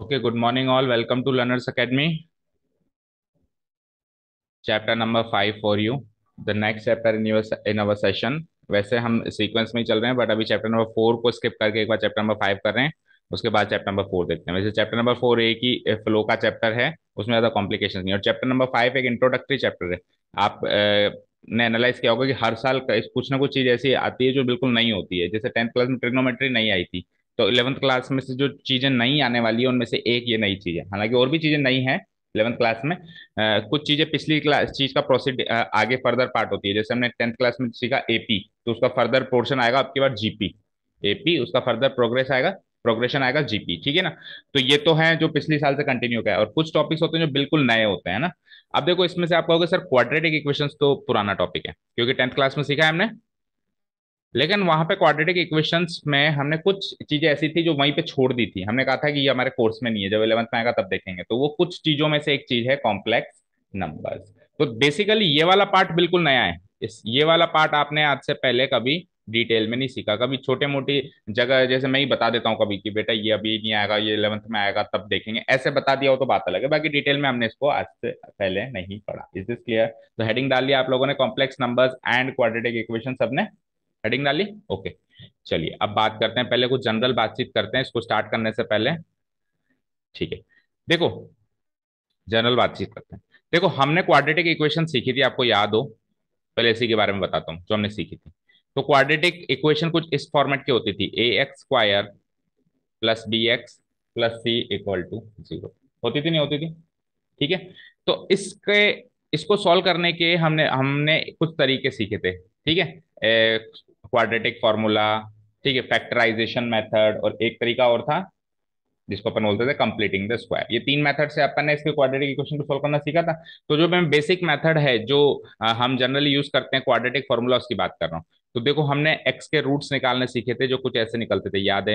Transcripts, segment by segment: Okay, good morning all. Welcome to Learners' Academy. Chapter number 5 for you. The next chapter in our session. वैसे हम sequence में ही चल रहे हैं, but अभी चैप्टर नंबर 4 को स्किप करके एक बार चैप्टर नंबर 5 कर रहे हैं, उसके बाद चैप्टर नंबर 4 देखते हैं। वैसे चैप्टर नंबर 4 एक ही फ्लो का चैप्टर है, उसमें ज़्यादा कॉम्प्लिकेशन नहीं है। और चैप्टर नंबर 5 एक इंट्रोडक्टरी चैप्टर है। आप ने एनालाइज किया होगा कि हर साल कुछ ना कुछ चीज़ ऐसी आती है जो बिल्कुल नहीं होती है। जैसे 10th क्लास में ट्रिग्नोमेट्री नहीं आई थी, तो 11th क्लास में से जो चीज़ें नहीं आने वाली है उनमें से एक ये नई चीज़ है। हालांकि और भी चीज़ें नहीं हैं 11th क्लास में, कुछ चीज़ें पिछली क्लास चीज़ का प्रोसीड आगे फर्दर पार्ट होती है। जैसे हमने 10th क्लास में सीखा एपी, तो उसका फर्दर पोर्शन आएगा आपके बाद जीपी। एपी उसका फर्दर प्रोग्रेस आएगा, प्रोग्रेशन आएगा जीपी, ठीक है ना। तो ये तो है जो पिछले साल से कंटिन्यू का है, और कुछ टॉपिक्स होते हैं जो बिल्कुल नए होते हैं ना। अब देखो, इसमें से आप कहोगे सर क्वाड्रेटिक इक्वेशंस तो पुराना टॉपिक है क्योंकि 10th क्लास में सीखा है हमने, लेकिन वहां पे क्वाड्रेटिक इक्वेशंस में हमने कुछ चीजें ऐसी थी जो वहीं पे छोड़ दी थी। हमने कहा था कि ये हमारे कोर्स में नहीं है, जब 11th में आएगा तब देखेंगे। तो वो कुछ चीजों में से एक चीज है कॉम्प्लेक्स नंबर्स। तो बेसिकली ये वाला पार्ट बिल्कुल नया है। ये वाला पार्ट आपने आज से पहले कभी डिटेल में नहीं सीखा। कभी छोटे मोटी जगह जैसे मैं ही बता देता हूँ कभी कि बेटा ये अभी नहीं आएगा, ये 11th में आएगा तब देखेंगे, ऐसे बता दिया हो तो बात अलग है। बाकी डिटेल में हमने इसको आज से पहले नहीं पढ़ा। Is this clear? तो हेडिंग डाल लिया आप लोगों ने, complex numbers and quadratic equation, सबने हेडिंग डाली। ओके चलिए अब बात करते हैं, पहले कुछ जनरल बातचीत करते हैं इसको स्टार्ट करने से पहले, ठीक है। देखो जनरल बातचीत करते हैं। देखो हमने क्वाड्रेटिक इक्वेशन सीखी थी, आपको याद हो, पहले इसी के बारे में बताता हूँ जो हमने सीखी थी। तो क्वाड्रेटिक इक्वेशन कुछ इस फॉर्मेट की होती थी, ax² + bx + c = 0 होती थी, नहीं होती थी, ठीक है। तो इसको सॉल्व करने के हमने कुछ तरीके सीखे थे, ठीक है। क्वाड्रेटिक फॉर्मूला, ठीक है, फैक्टराइजेशन मेथड, और एक तरीका और था जिसको अपन बोलते थे कंप्लीटिंग द स्क्वायर। ये तीन मेथड से अपन ने इसके क्वाड्रेटिक इक्वेशन को सॉल्व करना सीखा था। तो जो मैं बेसिक मेथड है जो हम जनरली यूज करते हैं क्वाड्रेटिक फॉर्मूला, उसकी बात कर रहा हूँ। तो देखो हमने एक्स के रूट्स निकालने सीखे थे जो कुछ ऐसे निकलते थे, याद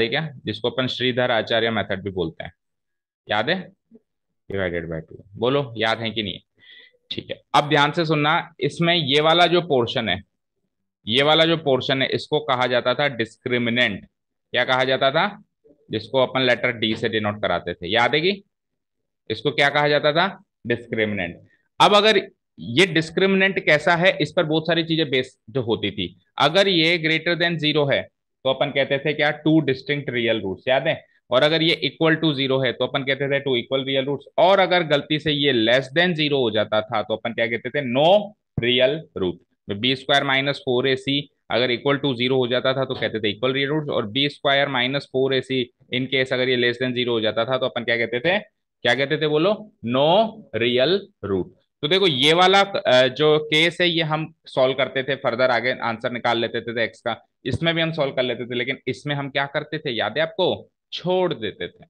है क्या, जिसको अपन श्रीधर आचार्य मेथड भी बोलते हैं, याद है, डिवाइडेड बाय 2। बोलो याद है कि नहीं, ठीक है। अब ध्यान से सुनना, इसमें ये वाला जो पोर्शन है इसको कहा जाता था डिस्क्रिमिनेंट। क्या कहा जाता था? जिसको अपन लेटर डी से डिनोट कराते थे, याद है कि इसको क्या कहा जाता था? डिस्क्रिमिनेंट। अब अगर ये डिस्क्रिमिनेंट कैसा है, इस पर बहुत सारी चीजें बेस जो होती थी। अगर ये >0 है तो अपन कहते थे क्या, 2 डिस्टिंक्ट रियल रूट्स, याद है। और अगर ये =0 है तो अपन कहते थे 2 इक्वल रियल रूट्स। और अगर गलती से ये <0 हो जाता था तो अपन क्या कहते थे, no real root. b² - 4ac अगर =0 हो जाता था तो कहते थे इक्वल रियल रूट, और b² - 4ac इनकेस अगर ये <0 हो जाता था तो अपन क्या कहते थे बोलो, नो रियल रूट। तो देखो ये वाला जो केस है ये हम सॉल्व करते थे, फर्दर आगे आंसर निकाल लेते थे एक्स का, इसमें भी हम सॉल्व कर लेते थे। लेकिन इसमें हम क्या करते थे, याद है आपको, छोड़ देते थे।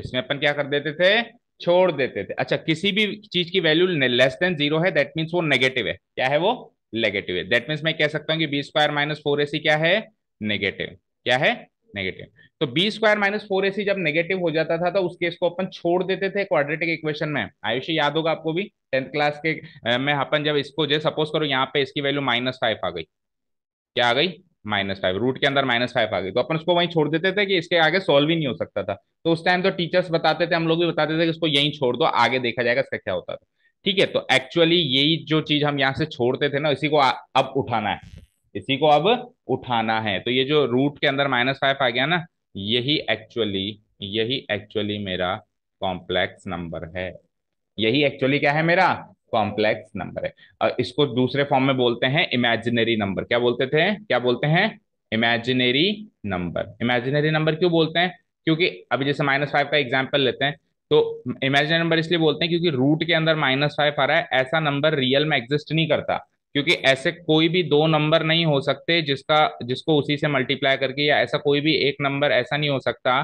इसमें अपन क्या कर देते थे, छोड़ देते थे। अच्छा, किसी भी चीज की वैल्यू <0 है, दैट मीन्स वो नेगेटिव है। क्या है वो? नेगेटिव है। दैट मीन्स मैं कह सकता हूँ कि b² - 4ac क्या है, नेगेटिव। क्या है? नेगेटिव। तो b² - 4ac जब नेगेटिव हो जाता था तो उस केस को अपन छोड़ देते थे क्वाड्रेटिक इक्वेशन में। आयुषी याद होगा आपको भी 10th क्लास के में, अपन जब इसको जैसे सपोज करो यहाँ पे इसकी वैल्यू -5 आ गई। क्या आ गई? -5। रूट के अंदर -5 आ गई, तो अपन उसको वहीं छोड़ देते थे कि इसके आगे सॉल्व ही नहीं हो सकता था। तो उस टाइम तो टीचर्स बताते थे, हम लोग भी बताते थे कि इसको यहीं छोड़ दो, आगे देखा जाएगा इसका क्या होता था, ठीक है। तो एक्चुअली यही जो चीज हम यहाँ से छोड़ते थे ना, इसी को अब उठाना है, इसी को अब उठाना है। तो ये जो रूट के अंदर -5 आ गया ना, यही एक्चुअली मेरा कॉम्प्लेक्स नंबर है। यही एक्चुअली क्या है, मेरा कॉम्प्लेक्स नंबर है। और इसको दूसरे फॉर्म में बोलते हैं इमेजिनरी नंबर। क्या बोलते थे, क्या बोलते हैं? Imaginary number. इमेजिनरी नंबर क्यों बोलते हैं? क्योंकि अभी जैसे -5 का एग्जाम्पल लेते हैं, तो इमेजिनरी नंबर इसलिए बोलते हैं क्योंकि रूट के अंदर -5 आ रहा है। ऐसा नंबर रियल में एग्जिस्ट नहीं करता, क्योंकि ऐसे कोई भी दो नंबर नहीं हो सकते जिसको उसी से मल्टीप्लाई करके, या ऐसा कोई भी एक नंबर ऐसा नहीं हो सकता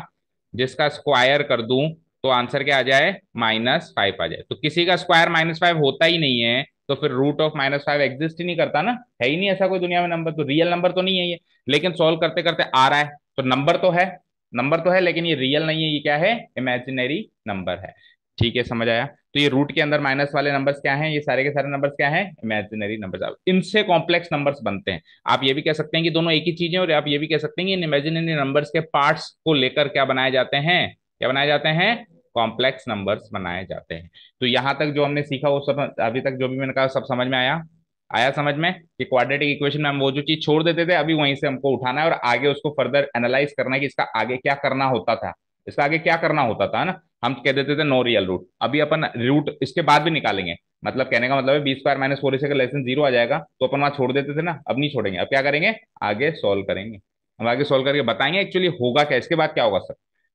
जिसका स्क्वायर कर दूं तो आंसर क्या आ जाए, -5 आ जाए। तो किसी का स्क्वायर -5 होता ही नहीं है, तो फिर √(-5) एग्जिस्ट ही नहीं करता ना, है ही नहीं ऐसा कोई दुनिया में नंबर। तो रियल नंबर तो नहीं है ये, लेकिन सॉल्व करते करते आ रहा है, तो नंबर तो है, लेकिन ये रियल नहीं है। ये क्या है, इमेजिनरी नंबर है। ठीक है, समझ आया। तो ये रूट के अंदर माइनस वाले नंबर्स क्या हैं, ये सारे के सारे नंबर्स क्या हैं, इमेजिनरी नंबर्स। इनसे कॉम्प्लेक्स नंबर्स बनते हैं। आप ये भी कह सकते हैं कि दोनों एक ही चीज है, और आप ये भी कह सकते हैं कि इन इमेजिनरी नंबर्स के पार्ट्स को लेकर क्या बनाए जाते हैं, क्या बनाए जाते हैं, कॉम्प्लेक्स नंबर्स बनाए जाते हैं। तो यहाँ तक जो हमने सीखा वो सब, अभी तक जो भी मैंने कहा सब समझ में आया, समझ में कि क्वाड्रेटिक इक्वेशन में हम वो जो चीज छोड़ देते थे अभी वहीं से हमको उठाना है और आगे उसको फर्दर एनालाइज करना है कि इसका आगे क्या करना होता था, इसका आगे क्या करना होता था ना। हम कह देते थे नो रियल रूट, अभी अपन रूट इसके बाद भी निकालेंगे। मतलब कहने का मतलब है बी स्क्वायर माइनस 4ac का लेस देन 0 आ जाएगा, तो अपन वहां छोड़ देते थे ना, अब नहीं छोड़ेंगे। अब क्या करेंगे, आगे सॉल्व करेंगे। हम आगे सॉल्व करके बताएंगे एक्चुअली होगा क्या, इसके बाद क्या होगा सर,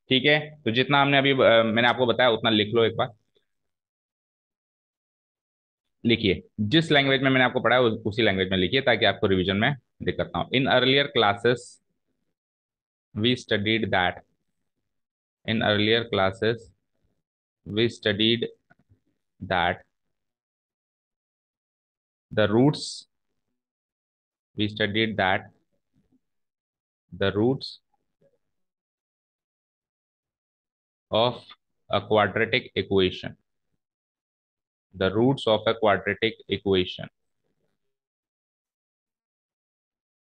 ठीक है। तो जितना हमने अभी मैंने आपको बताया उतना लिख लो एक बार। लिखिए जिस लैंग्वेज में मैंने आपको पढ़ाया उसी लैंग्वेज में लिखिए ताकि आपको रिवीजन में दिक्कत ना हो। In earlier classes we studied that the roots, of a quadratic equation,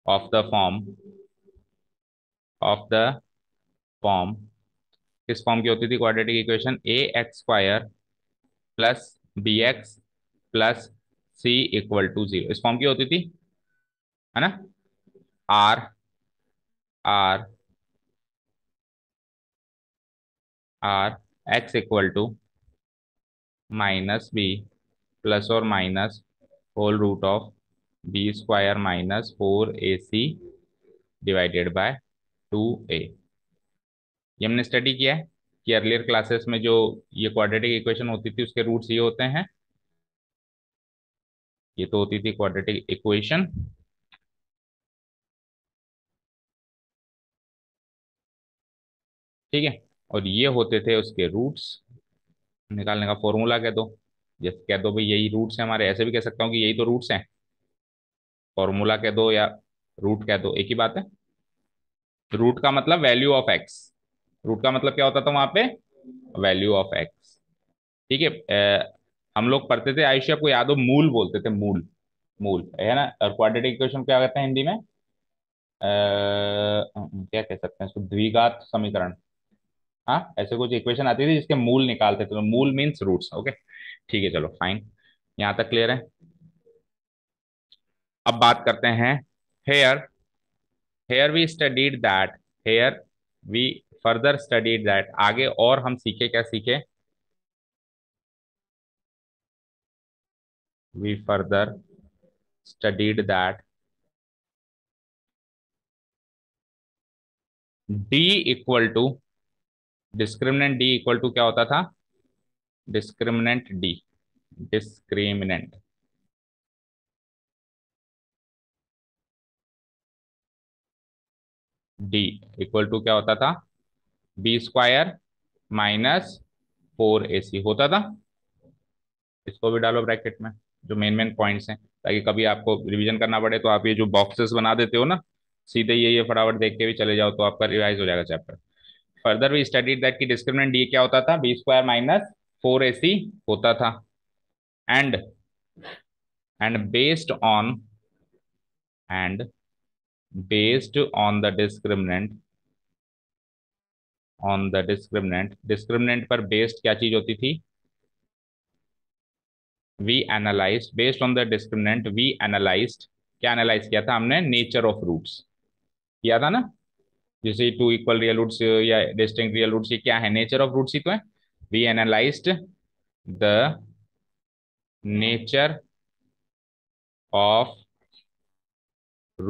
of the form, किस फॉर्म की होती थी quadratic equation, ax square plus bx plus c equal to 0, इस फॉर्म की होती थी, है ना। r x equal to minus b plus or minus whole root of b square minus 4ac divided by 2a। ये हमने स्टडी किया है कि अर्लियर क्लासेस में जो ये क्वाड्रेटिक इक्वेशन होती थी उसके रूट्स ये होते हैं। ये तो होती थी क्वाड्रेटिक इक्वेशन, ठीक है, और ये होते थे उसके रूट्स। निकालने का फॉर्मूला कह दो, जैसे कह दो भाई यही रूट्स हैं हमारे, ऐसे भी कह सकता हूँ कि यही तो रूट्स हैं, फॉर्मूला कह दो या रूट कह दो, एक ही बात है। रूट का मतलब वैल्यू ऑफ एक्स, रूट का मतलब क्या होता था वहां पे, वैल्यू ऑफ एक्स, ठीक है। हम लोग पढ़ते थे, आयुष आपको याद हो, मूल बोलते थे, मूल, मूल है ना। और क्वाड्रेटिक इक्वेशन क्या कहते हैं हिंदी में, क्या कह सकते हैं इसको, द्विघात समीकरण, हाँ ऐसे कुछ इक्वेशन आती थी जिसके मूल निकालते थे। तो मूल मीन्स रूट्स, ओके ठीक है, चलो फाइन, यहाँ तक क्लियर है। अब बात करते हैं here. Here we further studied that आगे और हम सीखे, क्या सीखे, d equal to discriminant, d equal to क्या होता था, discriminant d, discriminant d equal to क्या होता था, बी स्क्वायर माइनस 4ac होता था। इसको भी डालो ब्रैकेट में, जो मेन मेन पॉइंट्स हैं, ताकि कभी आपको रिवीजन करना पड़े तो आप ये जो बॉक्सेस बना देते हो ना सीधे, ये फटाफट देख के भी चले जाओ तो आपका रिवाइज हो जाएगा chapter. Further we studied that कि डिस्क्रिमिनेंट d क्या होता था, बी स्क्वायर माइनस 4ac होता था। And based on the discriminant, discriminant पर बेस्ड क्या चीज होती थी, we analyzed, based on the discriminant we analyzed, क्या analyze किया था हमने, nature of roots किया था ना। जैसे two equal real roots या distinct real roots, ये क्या है, nature of roots ही तो है। we analyzed the nature of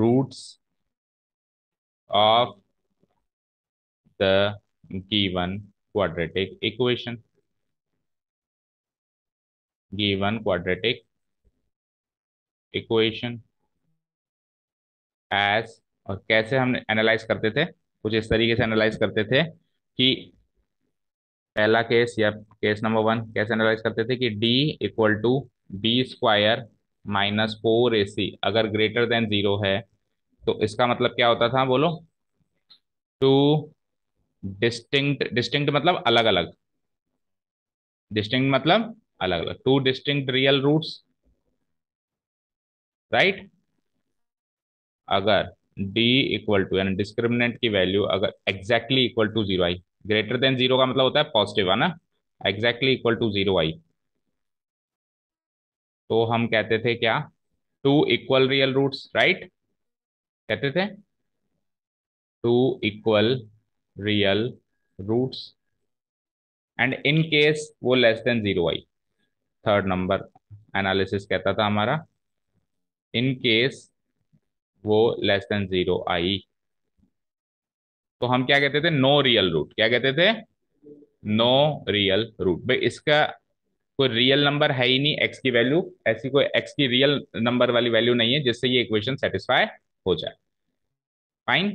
roots of the given quadratic equation, as, और कैसे हम एनालाइज करते थे, कुछ इस तरीके से एनालाइज करते थे कि पहला केस या केस नंबर 1 कैसे एनालाइज करते थे कि d equal to B square minus 4ac अगर ग्रेटर देन 0 है तो इसका मतलब क्या होता था, बोलो, टू डिस्टिंक्ट, डिस्टिंक्ट मतलब अलग अलग, डिस्टिंक्ट मतलब अलग अलग, two distinct real roots, right. अगर d इक्वल टू यानी डिस्क्रिमिनेंट की वैल्यू अगर एग्जैक्टली इक्वल टू 0 आई, ग्रेटर देन 0 का मतलब होता है पॉजिटिव, है ना, एग्जैक्टली इक्वल टू 0 आई, तो हम कहते थे क्या, two equal real roots, right, कहते थे two equal real roots, and in case वो लेस देन 0 आई, थर्ड नंबर एनालिसिस कहता था हमारा, इन केस वो लेस देन 0 आई, तो हम क्या कहते थे, नो रियल रूट, क्या कहते थे, नो रियल रूट। भाई इसका कोई रियल नंबर है ही नहीं, एक्स की वैल्यू ऐसी कोई एक्स की रियल नंबर वाली वैल्यू नहीं है जिससे ये इक्वेशन सेटिस्फाई हो जाए, फाइन।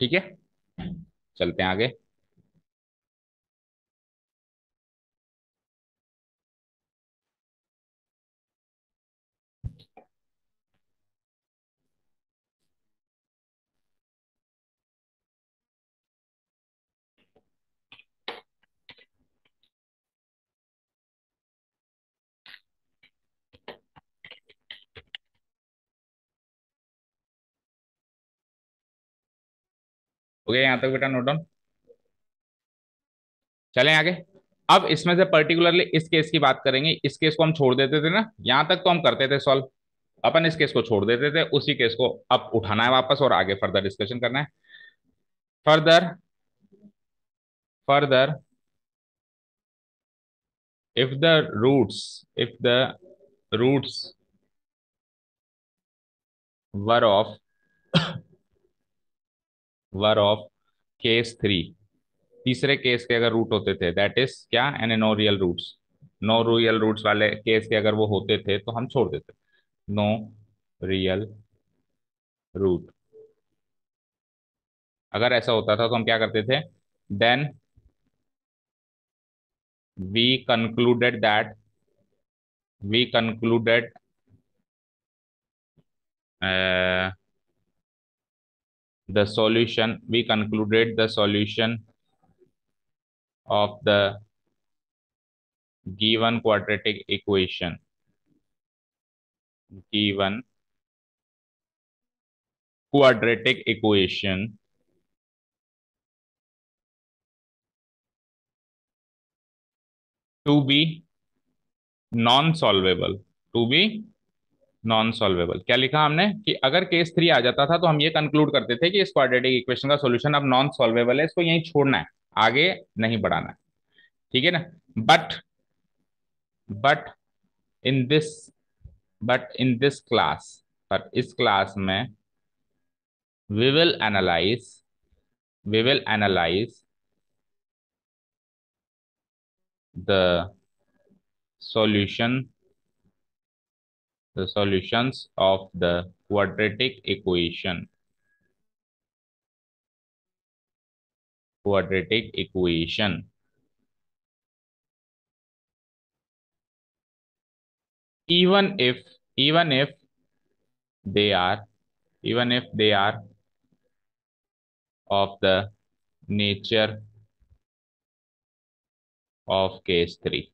ठीक है, चलते हैं आगे। यहाँ तक बेटा नोट डाउन, चलें आगे। अब इसमें से पर्टिकुलरली इस केस की बात करेंगे। इस केस को हम छोड़ देते थे ना, यहां तक तो हम करते थे सॉल्व, अपन इस केस को छोड़ देते थे, उसी केस को अब उठाना है वापस और आगे फर्दर डिस्कशन करना है। Further if the roots were of case 3, तीसरे केस के अगर रूट होते थे, दैट इज क्या, an no real roots, no real roots वाले केस के अगर वो होते थे तो हम छोड़ देते, नो रियल रूट अगर ऐसा होता था तो हम क्या करते थे, then we concluded the solution, we concluded the solution of the given quadratic equation to be non solvable। क्या लिखा हमने कि अगर केस 3 आ जाता था तो हम ये कंक्लूड करते थे कि इस क्वाड्रेटिक इक्वेशन का सॉल्यूशन अब नॉन सॉल्वेबल है, इसको यहीं छोड़ना है, आगे नहीं बढ़ाना है, ठीक है ना। बट इन दिस क्लास, पर इस क्लास में we will analyse the solutions of the quadratic equation even if they are of the nature of case 3।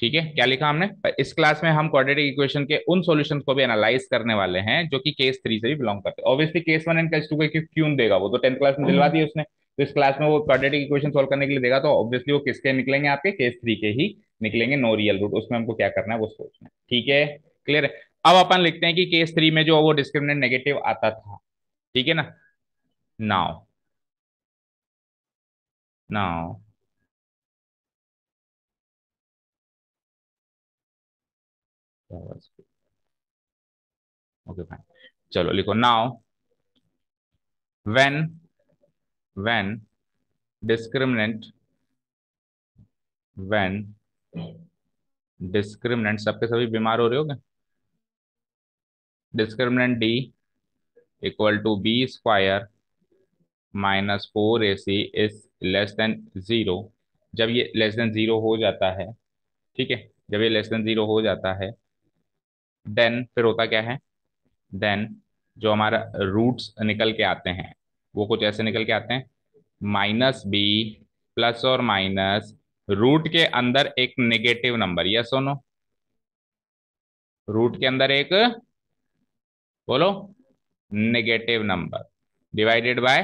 ठीक है, क्या लिखा हमने, इस क्लास में हम क्वाड्रेटिक इक्वेशन के उन सॉल्यूशंस को भी एनालाइज करने वाले हैं जो कि केस 3 से भी बिलोंग करते हैं। ऑब्वियसली केस 1 एंड केस 2 के क्यों देगा, वो तो 10th क्लास में दिलवा दिए उसने, तो इस क्लास में वो क्वाड्रेटिक इक्वेशन सॉल्व करने के लिए देगा, तो ऑब्वियसली वो किसके निकलेंगे, आपके केस 3 के ही निकलेंगे, नो रियल रूट। उसमें हमको क्या करना है वो सोचना है, ठीक है, क्लियर है। अब अपन लिखते हैं कि केस 3 में जो वो डिस्क्रिमिनेंट नेगेटिव आता था, ठीक है ना। नाउ ओके फाइन, चलो लिखो। नाउ व्हेन डिस्क्रिमिनेंट, सबके सभी बीमार हो रहे हो क्या, discriminant D equal to B square minus 4ac is less than zero, जब ये लेस देन ज़ीरो हो जाता है, ठीक है, जब ये लेस देन ज़ीरो हो जाता है देन फिर होता क्या है, देन जो हमारा रूट्स निकल के आते हैं वो कुछ ऐसे निकल के आते हैं, माइनस बी प्लस और माइनस रूट के अंदर एक नेगेटिव नंबर, यस और नो, रूट के अंदर एक बोलो negative number divided bye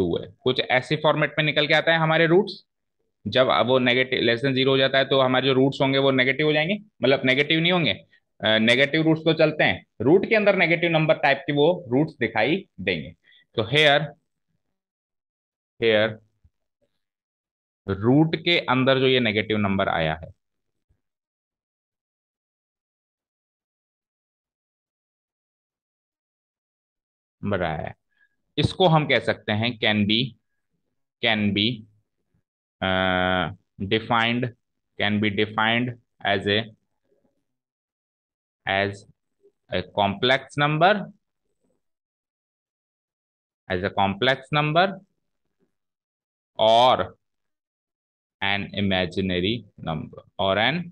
2a, कुछ ऐसे फॉर्मेट में निकल के आता है हमारे रूट्स। जब वो नेगेटिव लेस देन जीरो हो जाता है तो हमारे जो रूट्स होंगे वो नेगेटिव हो जाएंगे, मतलब नेगेटिव नहीं होंगे, नेगेटिव रूट्स तो चलते हैं, रूट के अंदर नेगेटिव नंबर टाइप के वो रूट्स दिखाई देंगे। तो हेयर रूट के अंदर जो ये नेगेटिव नंबर आया है, बराबर, इसको हम कह सकते हैं can be defined, can be defined as a complex number, as a complex number और एन इमेजिनरी नंबर, और एन,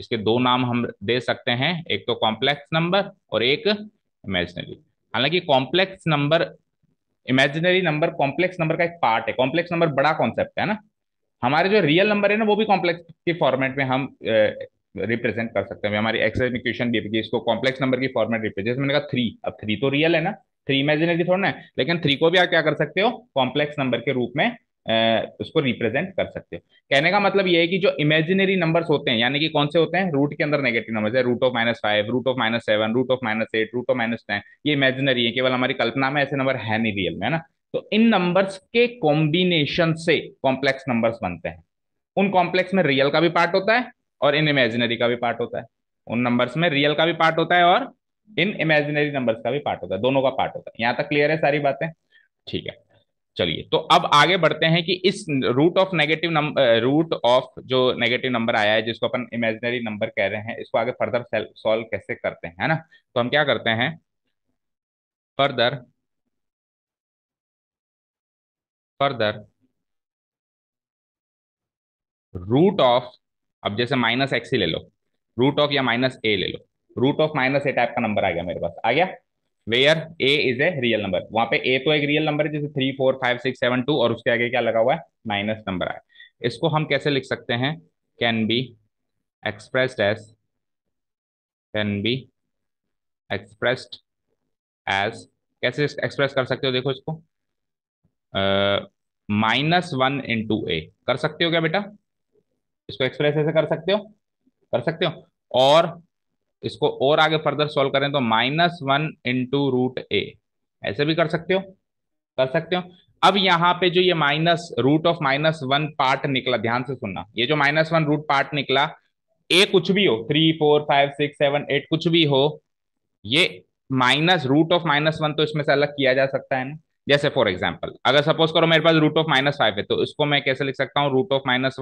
इसके दो नाम हम दे सकते हैं, एक तो कॉम्प्लेक्स नंबर और एक इमेजिनरी। हालांकि complex number, imaginary number complex number का एक पार्ट है, कॉम्प्लेक्स नंबर बड़ा कॉन्सेप्ट है ना, हमारे जो रियल नंबर है ना वो भी कॉम्प्लेक्स के फॉर्मेट में हम रिप्रेजेंट कर सकते हैं। हमारी एक्सरसाइज में क्वेश्चन भी है, इसको कॉम्प्लेक्स नंबर की फॉर्मेट रिप्रेजेंट, मैंने कहा 3, अब 3 तो रियल है ना, 3 इमेजिनरी थोड़ा ना है, लेकिन 3 को भी आप क्या कर सकते हो, कॉम्प्लेक्स नंबर के रूप में उसको रिप्रेजेंट कर सकते हो। कहने का मतलब ये है कि जो इमेजिनरी नंबर्स होते हैं, यानी कि कौन से होते हैं, रूट के अंदर नेगेटिव नंबर्स है, √(-5), √(-7), √(-8), √(-10), ये इमेजिनरी है, केवल हमारी कल्पना में, ऐसे नंबर है नहीं रियल में, है ना। तो इन नंबर्स के कॉम्बिनेशन से कॉम्प्लेक्स नंबर्स बनते हैं, उन कॉम्प्लेक्स में रियल का भी पार्ट होता है और इन इमेजिनरी का भी पार्ट होता है, उन नंबर्स में रियल का भी पार्ट होता है और इन इमेजिनरी नंबर्स का भी पार्ट होता है, दोनों का पार्ट होता है। यहाँ तक क्लियर है सारी बातें, ठीक है। चलिए तो अब आगे बढ़ते हैं कि इस रूट ऑफ जो नेगेटिव नंबर आया है, जिसको अपन इमेजिनरी नंबर कह रहे हैं, इसको आगे फर्दर सॉल्व कैसे करते हैं, है ना। तो हम क्या करते हैं, फर्दर रूट ऑफ, अब जैसे -x ही ले लो, रूट ऑफ या -a ले लो, रूट ऑफ -a टाइप का नंबर आ गया मेरे पास, आ गया, where a is a real number, वहां पे a तो एक रियल नंबर है, जैसे 3, 4, 5, 6, 7, 2 और उसके आगे क्या लगा हुआ है, माइनस नंबर आया। इसको हम कैसे लिख सकते हैं, कैन बी एक्सप्रेस्ड एज, कैसे एक्सप्रेस कर सकते हो, देखो इसको -1 × a कर सकते हो क्या बेटा, इसको एक्सप्रेस ऐसे कर सकते हो, और इसको और आगे फर्दर सॉल्व करें तो -1 × √a ऐसे भी कर सकते हो। अब यहाँ पे जो ये माइनस रूट ऑफ -1 पार्ट निकला, ध्यान से सुनना, ये जो -1 रूट पार्ट निकला, a कुछ भी हो, 3, 4, 5, 6, 7, 8 कुछ भी हो, ये माइनस रूट ऑफ -1 तो इसमें से अलग किया जा सकता है ना। जैसे फॉर एग्जाम्पल अगर सपोज करो मेरे पास रूट ऑफ -5 है, तो इसको मैं कैसे लिख सकता हूँ, √(-1 ×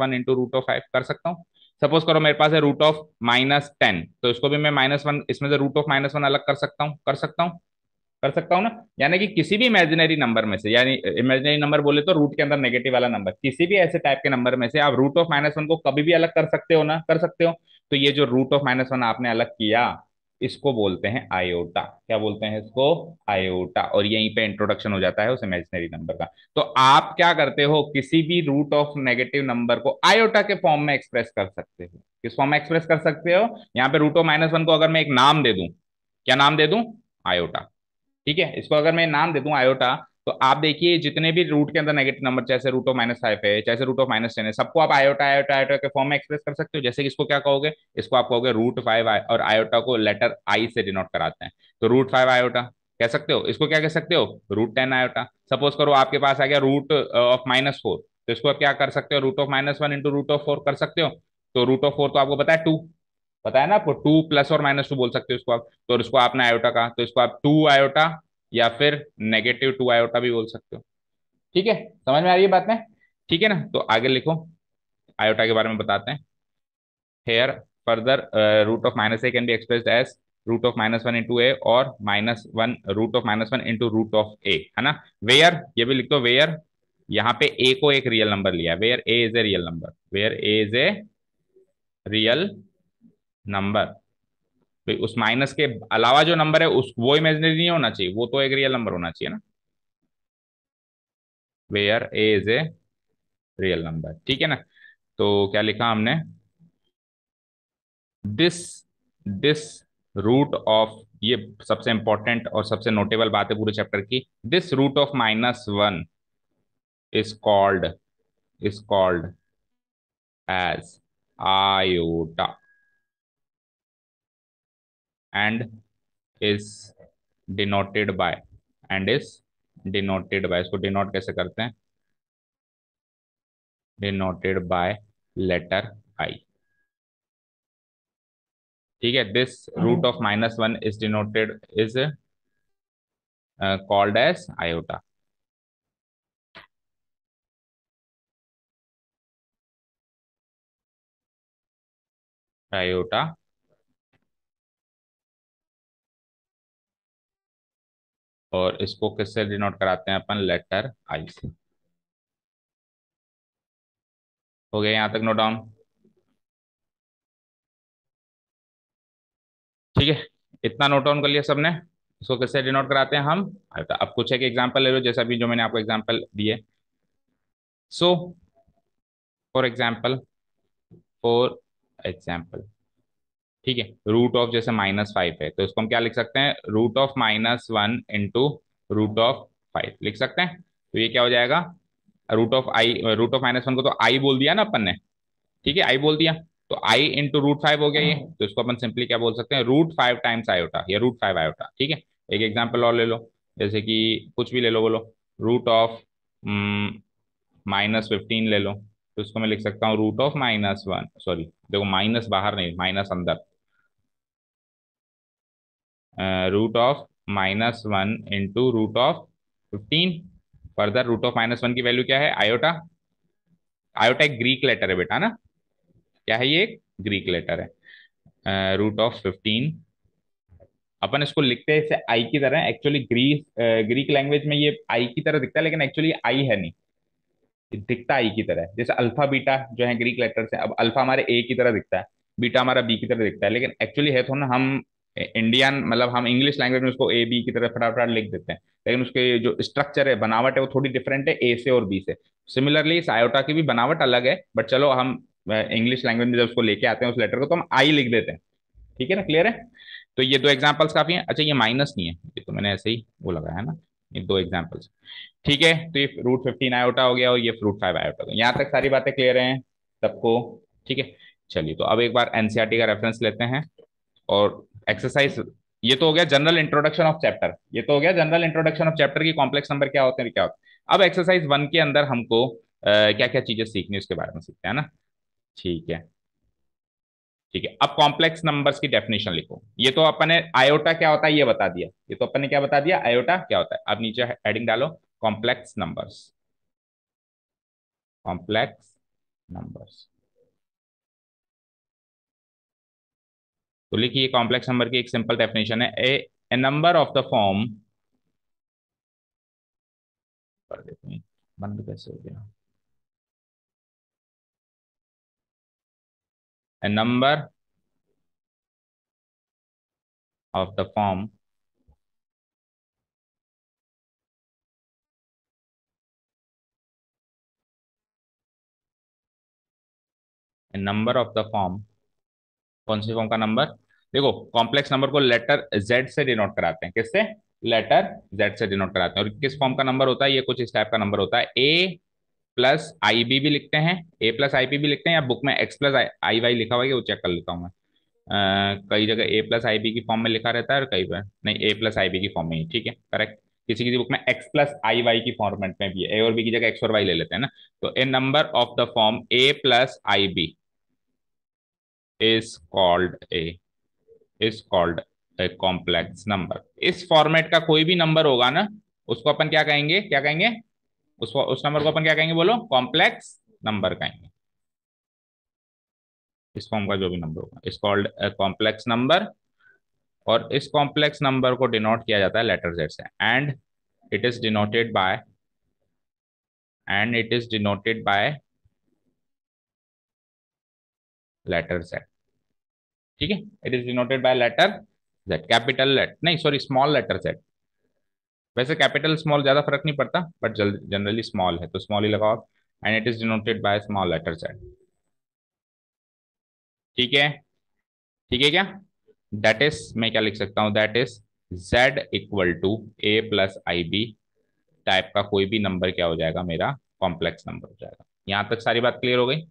√5 कर सकता हूँ। सपोज करो मेरे पास है √(-10), तो इसको भी मैं -1, इसमें से √(-1) अलग कर सकता हूँ ना। यानी कि किसी भी इमेजिनरी नंबर में से, यानी इमेजिनरी नंबर बोले तो रूट के अंदर नेगेटिव वाला नंबर, किसी भी ऐसे टाइप के नंबर में से आप √(-1) को कभी भी अलग कर सकते हो ना, कर सकते हो। तो ये जो √(-1) आपने अलग किया, इसको बोलते हैं आयोटा, क्या बोलते हैं इसको, आयोटा, और यहीं पे इंट्रोडक्शन हो जाता है उस इमेजिनरी नंबर का। तो आप क्या करते हो, किसी भी रूट ऑफ नेगेटिव नंबर को आयोटा के फॉर्म में एक्सप्रेस कर सकते हो। किस फॉर्म में एक्सप्रेस कर सकते हो, यहाँ पे √(-1) को अगर मैं एक नाम दे दूं, क्या नाम दे दूं, आयोटा, ठीक है, इसको अगर मैं नाम दे दूं आयोटा, तो आप देखिए जितने भी रूट के अंदर नेगेटिव नंबर, जैसे √(-5) है, जैसे √(-10) है, सबको आप आयोटा आयोटा आयोटा के फॉर्म में एक्सप्रेस कर सकते हो। जैसे कि इसको क्या कहोगे, इसको आप कहोगे √5, और आयोटा को लेटर आई से डिनोट कराते हैं, तो √5 आयोटा कह सकते हो। इसको क्या कह सकते हो, √10 आयोटा। सपोज करो आपके पास आ गया √(-4), तो इसको आप क्या कर सकते हो, √(-1 × √4 कर सकते हो। तो √4 तो आपको पता है 2, पता है ना आपको, 2 + और -2 बोल सकते हो इसको आप, तो इसको आपने आयोटा कहा, तो इसको आप 2 आयोटा या फिर -2 आयोटा भी बोल सकते हो, ठीक है, समझ में आ रही है बात में, ठीक है ना। तो आगे लिखो, आयोटा के बारे में बताते हैं। Here further √(-a) can be expressed as √(-1 × a और -1 √(-1 × √a, है ना। वेयर, ये भी लिख दो, वेयर यहाँ पे ए को एक रियल नंबर लिया, where a is a real number, where a is a real number. तो उस माइनस के अलावा जो नंबर है उस वो इमेजिनरी नहीं होना चाहिए, वो तो एक रियल नंबर होना चाहिए ना। Where a is a real number, ठीक है ना। तो क्या लिखा हमने, दिस रूट ऑफ, ये सबसे इंपॉर्टेंट और सबसे नोटेबल बात है पूरे चैप्टर की, this root of -1 is called as iota and is denoted by, इसको डिनोट कैसे करते हैं, डिनोटेड बाय लेटर आई, ठीक है। This root of -1 is denoted is called as iota. Iota और इसको किससे डिनोट कराते हैं अपन, लेटर आई से। हो गया यहाँ तक नोट डाउन, ठीक है। इतना नोट डाउन कर लिया सबने, इसको किससे डिनोट कराते हैं हम, आयोटा। अब कुछ एक एग्जांपल ले लो, जैसा भी जो मैंने आपको एग्जांपल दिए। सो फॉर एग्जांपल, ठीक है, रूट ऑफ जैसे -5 है, तो इसको हम क्या लिख सकते हैं, root of -1 into root of 5 लिख सकते हैं। तो ये क्या हो जाएगा, रूट ऑफ -1 को तो आई बोल दिया ना अपन ने, ठीक है, आई बोल दिया, तो आई इंटू √5 हो गया ये। तो इसको अपन सिंपली क्या बोल सकते हैं, √5 टाइम्स आयोटा, या √5 आयोटा, ठीक है। एक एग्जाम्पल और ले लो, जैसे कि कुछ भी ले लो, बोलो रूट ऑफ -15 ले लो, तो इसको मैं लिख सकता हूँ रूट ऑफ -1, सॉरी देखो माइनस बाहर नहीं, माइनस अंदर, root of -1 into root of 15। Further root of -1 की वैल्यू क्या है, आयोटा। आयोटा एक ग्रीक लेटर है बेटा ना, क्या है ये, एक ग्रीक लेटर है। रूट ऑफ 15 अपन इसको लिखते हैं इसे आई की तरह, एक्चुअली ग्रीक लैंग्वेज में ये आई की तरह दिखता है, लेकिन एक्चुअली आई है नहीं, दिखता आई की तरह। जैसे अल्फा बीटा जो है ग्रीक लेटर से, अब अल्फा हमारे ए की तरह दिखता है, बीटा हमारा बी की तरह दिखता है, लेकिन एक्चुअली है तो ना, हम इंडियन मतलब हम इंग्लिश लैंग्वेज में उसको ए बी की तरह फटाफट लिख देते हैं, लेकिन उसके जो स्ट्रक्चर है, बनावट है, वो थोड़ी डिफरेंट है ए से और बी से। सिमिलरली इस आयोटा की भी बनावट अलग है, बट चलो हम इंग्लिश लैंग्वेज में जब उसको लेके आते हैं उस लेटर को, तो हम आई लिख देते हैं, ठीक है ना, क्लियर है। तो ये दो एग्जाम्पल्स काफी हैं। अच्छा ये माइनस नहीं है, ये तो मैंने ऐसे ही वो लगाया ना, ये दो एग्जाम्पल्स, ठीक है। तो ये √15 आयोटा हो गया और ये √5 आयोटा हो गया। यहाँ तक सारी बातें क्लियर हैं सबको, ठीक है। चलिए तो अब एक बार एनसीईआरटी का रेफरेंस लेते हैं और एक्सरसाइज, ये तो हो गया जनरल इंट्रोडक्शन ऑफ चैप्टर, ये तो हो गया जनरल इंट्रोडक्शन ऑफ चैप्टर की कॉम्प्लेक्स नंबर क्या होते हैं। अब एक्सरसाइज 1 के अंदर हमको क्या क्या चीजें सीखनी उसके बारे में सीखते हैं ना, ठीक है। अब कॉम्प्लेक्स नंबर्स की डेफिनेशन लिखो। ये तो अपन ने आयोटा क्या होता है ये बता दिया, ये तो अपन ने क्या बता दिया, आयोटा क्या होता है। अब नीचे हेडिंग डालो कॉम्प्लेक्स नंबर्स। तो लिखिए कॉम्प्लेक्स नंबर की एक सिंपल डेफिनेशन है, a number of the form, कर देते हैं बंद कैसे हो गया, a number of the form कौन सी फॉर्म का नंबर, देखो कॉम्प्लेक्स नंबर को लेटर z से डिनोट कराते हैं, किससे, लेटर z से डिनोट कराते हैं। और किस फॉर्म का नंबर होता है ये, कुछ इस टाइप का नंबर होता है। a प्लस आई बी भी लिखते हैं, या बुक में x प्लस आई वाई लिखा हुआ है, वो चेक कर लेता हूँ मैं, कई जगह a प्लस आई बी की फॉर्म में लिखा रहता है और कई बार नहीं, a प्लस आई बी की फॉर्म में ही, ठीक है, करेक्ट। किसी किसी बुक में x प्लस आई वाई की फॉर्मेट में भी है, a और b की जगह x और y ले लेते हैं ना। तो a number of the form a plus I b is called a complex number. इस फॉर्मेट का कोई भी नंबर होगा ना, उसको अपन क्या कहेंगे, उस नंबर को अपन क्या कहेंगे, बोलो, कॉम्प्लेक्स नंबर कहेंगे। इस फॉर्म का जो भी नंबर होगा इज कॉल्ड कॉम्प्लेक्स नंबर, और इस कॉम्प्लेक्स नंबर को डिनोट किया जाता है लेटर z से, and it is denoted by and it is denoted by letter Z. ठीक है, it is denoted by letter Z, capital letter नहीं सॉरी small letter Z. वैसे capital small ज्यादा फर्क नहीं पड़ता, but generally small है तो small ही लगाओ, and it is denoted by small letter Z. ठीक है, ठीक है क्या? That is मैं क्या लिख सकता हूँ? That is Z equal to A plus IB type का कोई भी नंबर क्या हो जाएगा, मेरा कॉम्प्लेक्स नंबर हो जाएगा. यहाँ तक सारी बात क्लियर हो गई.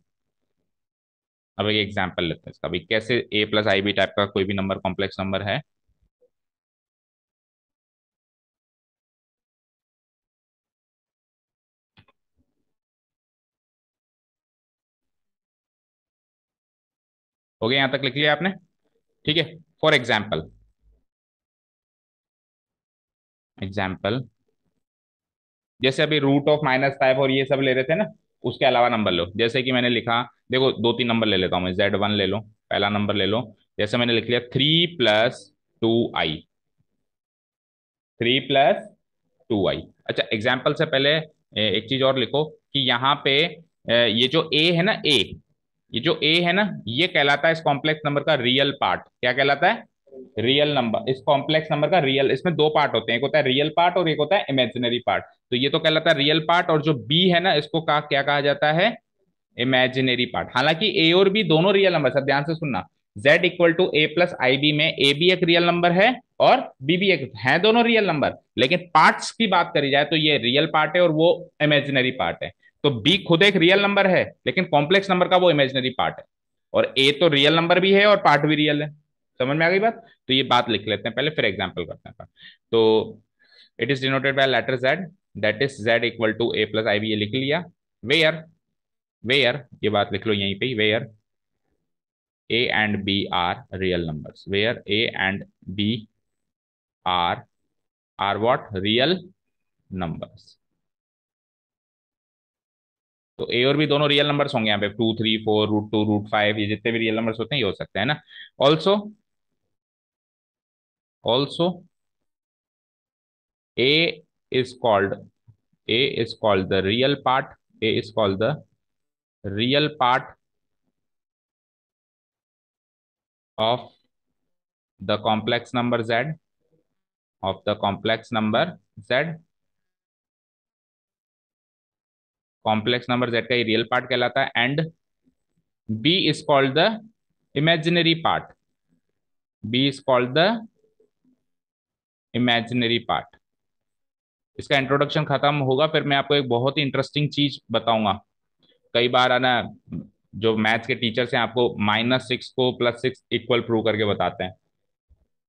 अब एक एग्जांपल लेते हैं इसका भी, कैसे A plus I B type का कोई भी नंबर कॉम्प्लेक्स नंबर है. हो गया, यहाँ तक लिख लिया आपने? ठीक है. फॉर एग्जाम्पल, एग्जाम्पल जैसे अभी रूट ऑफ -5 और ये सब ले रहे थे ना, उसके अलावा नंबर लो. जैसे कि मैंने लिखा, देखो दो तीन नंबर ले लेता हूँ मैं. Z1 ले लो, पहला नंबर ले लो. जैसे मैंने लिख लिया 3 + 2i, 3 + 2i. अच्छा, एग्जाम्पल से पहले एक चीज और लिखो कि यहाँ पे ये जो A है ना, A, ये जो A है ना, ये कहलाता है इस कॉम्प्लेक्स नंबर का रियल पार्ट. क्या कहलाता है? Real number. इस कॉम्प्लेक्स नंबर का रियल, इसमें दो पार्ट होते हैं, एक होता है रियल पार्ट और एक होता है इमेजिनरी पार्ट. तो ये तो कहलाता है रियल पार्ट, और जो B है ना, इसको क्या कहा जाता है? Imaginary part. हालांकि A और B दोनों रियल नंबर. सब ध्यान से सुनना, Z equal to A plus I B में A भी एक रियल नंबर है और B भी एक है, दोनों रियल नंबर. लेकिन पार्ट्स की बात करी जाए तो ये रियल पार्ट है और वो इमेजिनरी पार्ट है. तो B खुद एक रियल नंबर है, लेकिन कॉम्प्लेक्स नंबर का वो इमेजिनरी पार्ट है, और A तो रियल नंबर भी है और पार्ट भी रियल है. समझ में आ गई बात? तो ये बात लिख लेते हैं पहले, फिर एग्जांपल करते हैं. तो it is denoted by letter Z, that is Z equal to A plus I B, ये लिख लिया. वेयर, वेयर ये बात लिख लो यहीं पे, where A and B are real numbers. Where A and B are what? Real numbers. तो A और B दोनों रियल नंबर्स होंगे. यहाँ पे 2, 3, 4, √2, √5 ये जितने भी रियल नंबर्स होते हैं ये हो सकते हैं ना. Also A is called the real part. A is called the real part of the complex number Z, of the complex number Z. Complex number Z का ये रियल पार्ट कहलाता है. And B is called the imaginary part, B is called the imaginary part. इसका introduction खत्म होगा, फिर मैं आपको एक बहुत ही इंटरेस्टिंग चीज बताऊंगा. कई बार आना जो मैथ्स के टीचर्स हैं आपको -6 को +6 इक्वल प्रूव करके बताते हैं,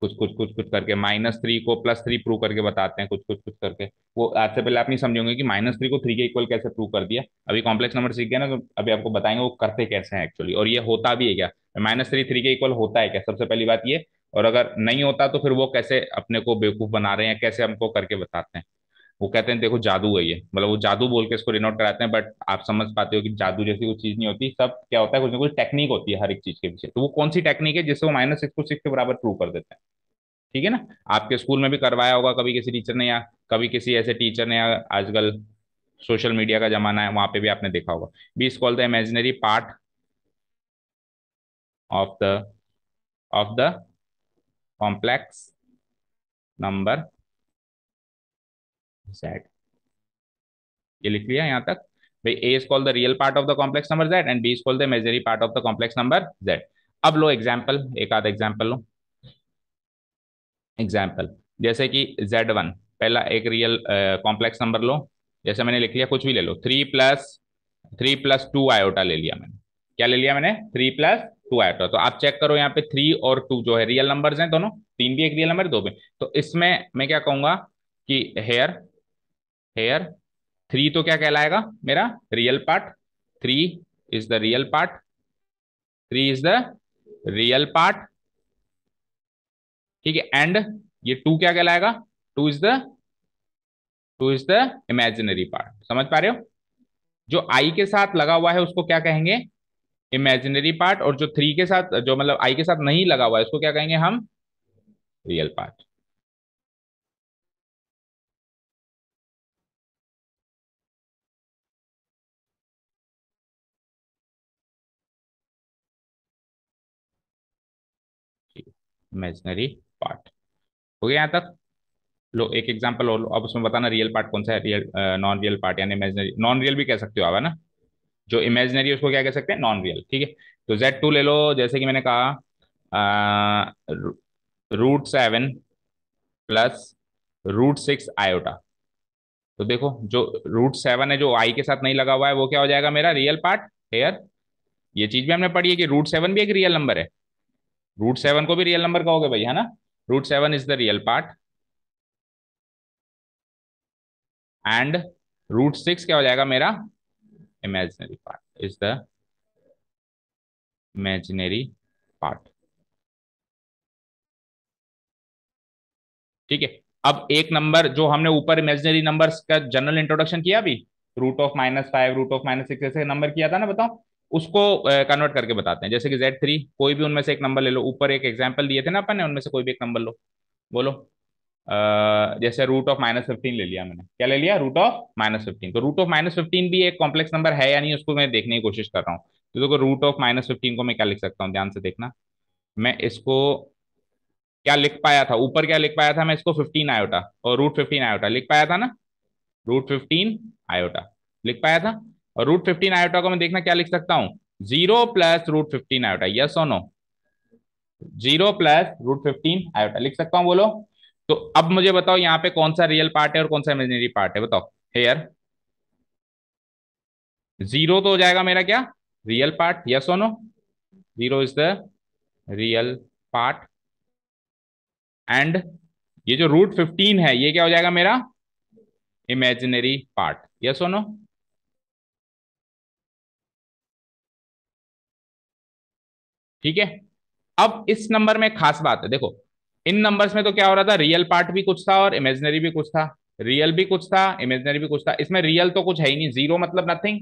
कुछ करके. -3 को +3 प्रूव करके बताते हैं, कुछ करके. वो आज से पहले आप नहीं समझोगे कि -3 को 3 के इक्वल कैसे प्रूव कर दिया. अभी कॉम्प्लेक्स नंबर सीख गया ना, तो अभी आपको बताएंगे वो करते कैसे हैं एक्चुअली, और ये होता भी है क्या. -3 3 के इक्वल होता है क्या, सबसे पहली बात ये. और अगर नहीं होता तो फिर वो कैसे अपने को बेवकूफ़ बना रहे हैं, कैसे हमको करके बताते हैं. वो कहते हैं देखो जादू है ये, मतलब वो जादू बोल के इसको डिनोट कराते हैं, बट आप समझ पाते हो कि जादू जैसी कोई चीज नहीं होती. सब क्या होता है, कुछ ना कुछ टेक्निक होती है हर एक चीज के पीछे. तो वो कौन सी टेक्निक है जिससे वो -6 को 6 के बराबर प्रूव कर देते हैं. ठीक है ना, आपके स्कूल में भी करवाया होगा कभी किसी टीचर ने, या कभी किसी ऐसे टीचर ने, या आजकल सोशल मीडिया का जमाना है, वहां पे भी आपने देखा होगा. B is called the imaginary part of the complex number Z. ये लिख लिया यहाँ तक भाई. A is called the real part of the complex number Z and B is called the imaginary part of the complex number Z. अब लो example, एक आध example लो. Example जैसे कि Z1, पहला एक रियल कॉम्प्लेक्स नंबर लो. जैसे मैंने लिख लिया, कुछ भी ले लो, 3 + 2 आयोटा ले लिया मैंने. क्या ले लिया मैंने? 3 + 2 आयोटा. तो आप चेक करो यहाँ पे 3 और 2 जो है रियल नंबर हैं दोनों, 3 भी एक रियल नंबर, 2 भी. तो इसमें मैं क्या कहूंगा कि हेयर 3 तो क्या कहलाएगा मेरा? Real part. 3 is the real part. ठीक है. एंड ये 2 क्या कहलाएगा? 2 इज द इमेजिनरी पार्ट. समझ पा रहे हो? जो आई के साथ लगा हुआ है उसको क्या कहेंगे? Imaginary part. और जो 3 के साथ, जो मतलब आई के साथ नहीं लगा हुआ है, उसको क्या कहेंगे हम? Real part. Imaginary part. हो गया यहाँ तक। लो एक एग्जांपल और लो, अब उसमें बताना रियल पार्ट कौन सा है, रियल नॉन रियल पार्ट यानी इमेजिनरी, नॉन रियल भी कह सकते हो आप, है ना, जो इमेजिनरी उसको क्या कह सकते हैं, नॉन रियल। ठीक है, तो Z2 ले लो, जैसे कि मैंने कहा √7 + √6 आयोटा। तो देखो जो √7 है जो आई के साथ नहीं लगा हुआ है वो क्या हो जाएगा मेरा रियल पार्ट। हेयर ये चीज भी हमने पढ़ी है कि √7 भी एक रियल नंबर है, √7 को भी रियल नंबर कहोगे भाई, है ना। √7 is the real part and √6 क्या हो जाएगा मेरा imaginary part, is the imaginary part. ठीक है, अब एक नंबर जो हमने ऊपर इमेजिनरी नंबर्स का जनरल इंट्रोडक्शन किया अभी, √(-5), √(-6) ऐसे नंबर किया था ना, बताओ उसको कन्वर्ट करके बताते हैं। जैसे कि Z3 कोई भी उनमें से एक नंबर ले लो, ऊपर एक एग्जांपल दिए थे ना अपन ने, उनमें से कोई भी एक नंबर लो, बोलो जैसे √(-15) ले लिया मैंने। क्या ले लिया? √(-15)। तो √(-15) भी एक कॉम्प्लेक्स नंबर है या नहीं उसको मैं देखने की कोशिश कर रहा हूँ। तो देखो √(-15) को मैं क्या लिख सकता हूँ, ध्यान से देखना। मैं इसको क्या लिख पाया था ऊपर, क्या लिख पाया था मैं इसको, 15 आयोटा और √15 आयोटा लिख पाया था ना, √15 आयोटा लिख पाया था। और √15 आयोटा को मैं देखना क्या लिख सकता हूँ, 0 + √15 आयोटा। यस और नो, 0 + √15 आयोटा लिख सकता हूँ, बोलो। तो अब मुझे बताओ यहाँ पे कौन सा रियल पार्ट है और कौन सा इमेजिनरी पार्ट है, बताओ। हेयर 0 तो हो जाएगा मेरा क्या, रियल पार्ट। यस और no, 0 is the real part and ये जो √15 है ये क्या हो जाएगा मेरा इमेजिनरी पार्ट। यस और नो। ठीक है, अब इस नंबर में खास बात है, देखो इन नंबर्स में तो क्या हो रहा था, रियल पार्ट भी कुछ था और इमेजिनरी भी कुछ था, रियल भी कुछ था इमेजिनरी भी कुछ था। इसमें रियल तो कुछ है ही नहीं, 0 मतलब नथिंग,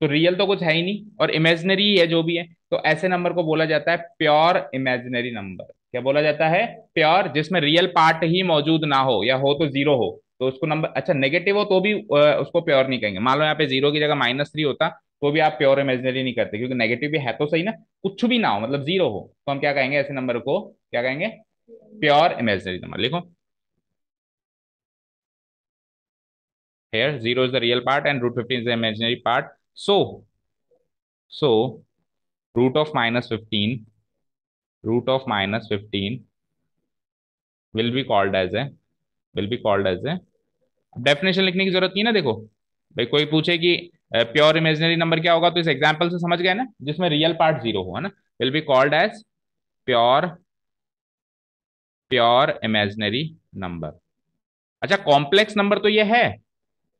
तो रियल तो कुछ है ही नहीं और इमेजिनरी है जो भी है। तो ऐसे नंबर को बोला जाता है प्योर इमेजिनरी नंबर। क्या बोला जाता है? प्योर, जिसमें रियल पार्ट ही मौजूद ना हो या हो तो 0 हो तो उसको नंबर, अच्छा नेगेटिव हो तो भी उसको प्योर नहीं कहेंगे। मान लो यहाँ पे 0 की जगह -3 होता तो भी आप प्योर इमेजिनरी नहीं करते, क्योंकि नेगेटिव भी है तो सही ना, कुछ भी ना हो मतलब 0 हो, तो हम क्या कहेंगे, ऐसे नंबर को क्या कहेंगे, प्योर इमेजिनरी नंबर। लिखो here 0 is the real part and √15 is the imaginary part. So √(-15) will be called as a. Definition लिखने की जरूरत नहीं ना, देखो भाई कोई पूछे कि प्योर इमेजिनरी नंबर क्या होगा तो इस एग्जांपल से समझ गए ना, जिसमें रियल पार्ट 0 हो, है ना, will be called as pure imaginary number. अच्छा कॉम्प्लेक्स नंबर तो ये है,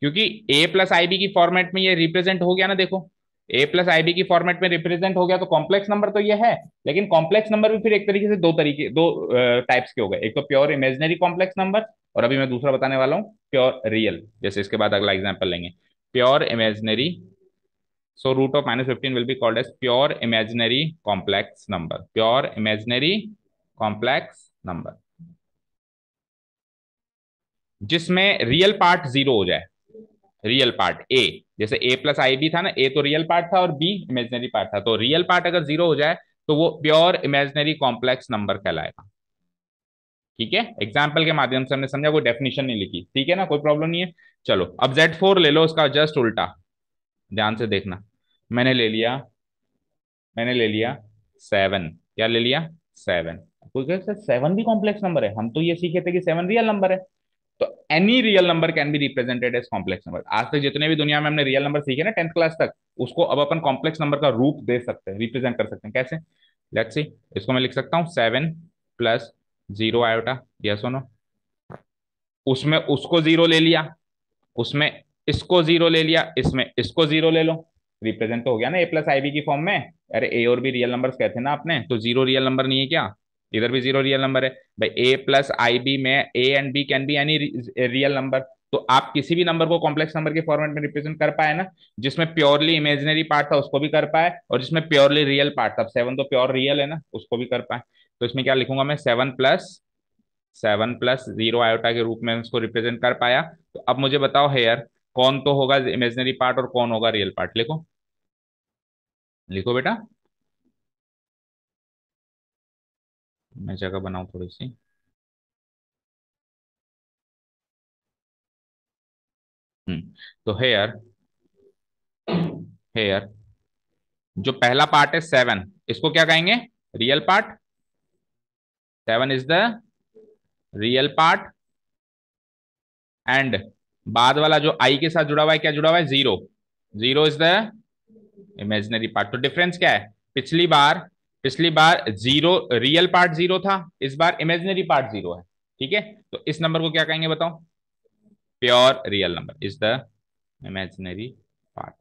क्योंकि a + ib की फॉर्मेट में ये रिप्रेजेंट हो गया ना, देखो a + ib की फॉर्मेट में रिप्रेजेंट हो गया तो कॉम्प्लेक्स नंबर तो ये है। लेकिन कॉम्प्लेक्स नंबर भी फिर एक तरीके से दो टाइप्स के हो गए, एक तो प्योर इमेजिनरी कॉम्प्लेक्स नंबर और अभी मैं दूसरा बताने वाला हूँ प्योर रियल। जैसे इसके बाद अगला एग्जाम्पल लेंगे pure imaginary. So √(-15) will be called as pure imaginary complex number, pure imaginary complex number, जिसमें रियल पार्ट 0 हो जाए। रियल पार्ट a, जैसे a + ib था ना, a तो रियल पार्ट था और b इमेजिनरी पार्ट था, तो रियल पार्ट अगर 0 हो जाए तो वो प्योर इमेजिनरी कॉम्प्लेक्स नंबर कहलाएगा। ठीक है, एग्जाम्पल के माध्यम से हमने समझा, कोई डेफिनेशन नहीं लिखी, ठीक है ना, कोई प्रॉब्लम नहीं है। चलो अब Z4 ले लो, उसका जस्ट उल्टा, ध्यान से देखना। मैंने ले लिया 7। क्या ले लिया? 7। कोई कहे सर 7 भी कॉम्प्लेक्स नंबर है, हम तो ये सीखे थे कि 7 रियल नंबर है। तो any real number can be represented as complex number. आज तक जितने भी दुनिया में हमने रियल नंबर सीखे ना 10th क्लास तक, उसको अब अपन कॉम्प्लेक्स नंबर का रूप दे सकते हैं, रिप्रेजेंट कर सकते हैं। कैसे? लेट्स सी, इसको मैं लिख सकता हूँ 7 + 0 आयोटा। यस और नो? उसमें उसको 0 ले लिया, उसमें इसको 0 ले लिया, इसमें इसको 0 ले लो, रिप्रेजेंट तो हो गया ना a + ib की फॉर्म में। अरे a और b रियल नंबर्स कहते हैं ना आपने, तो 0 रियल नंबर नहीं है क्या? इधर भी 0 रियल नंबर है भाई। a + ib में a and b can be any real number, तो आप किसी भी नंबर को कॉम्प्लेक्स नंबर के फॉर्मेट में रिप्रेजेंट कर पाए ना, जिसमें प्योरली इमेजिनरी पार्ट था उसको भी कर पाए और जिसमें प्योरली रियल पार्ट था, 7 तो प्योर रियल है ना, उसको भी कर पाए। तो इसमें क्या लिखूंगा मैं, 7 + 0 आयोटा के रूप में उसको रिप्रेजेंट कर पाया। तो अब मुझे बताओ हेयर कौन तो होगा इमेजिनरी पार्ट और कौन होगा रियल पार्ट। लिखो बेटा, मैं जगह बनाऊं थोड़ी सी। तो हेयर जो पहला पार्ट है 7, इसको क्या कहेंगे? Real part. 7 is the real part. And बाद वाला जो आई के साथ जुड़ा हुआ है, क्या जुड़ा हुआ है? 0 इज द इमेजिनरी पार्ट। तो डिफरेंस क्या है? पिछली बार 0 रियल पार्ट 0 था, इस बार इमेजिनरी पार्ट 0 है। ठीक है, तो इस नंबर को क्या कहेंगे बताओ? Pure real number is the imaginary part.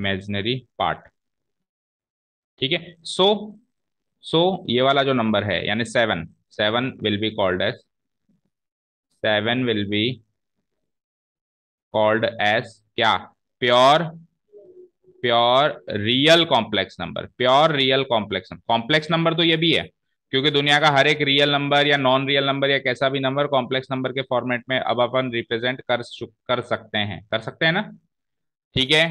Imaginary part, ठीक है। सो ये वाला जो नंबर है यानी 7 विल बी कॉल्ड एज 7 क्या? Pure real complex number. Pure real complex number तो ये भी है, क्योंकि दुनिया का हर एक रियल नंबर या नॉन रियल नंबर या कैसा भी नंबर कॉम्प्लेक्स नंबर के फॉर्मेट में अब अपन रिप्रेजेंट कर सकते हैं ना। ठीक है,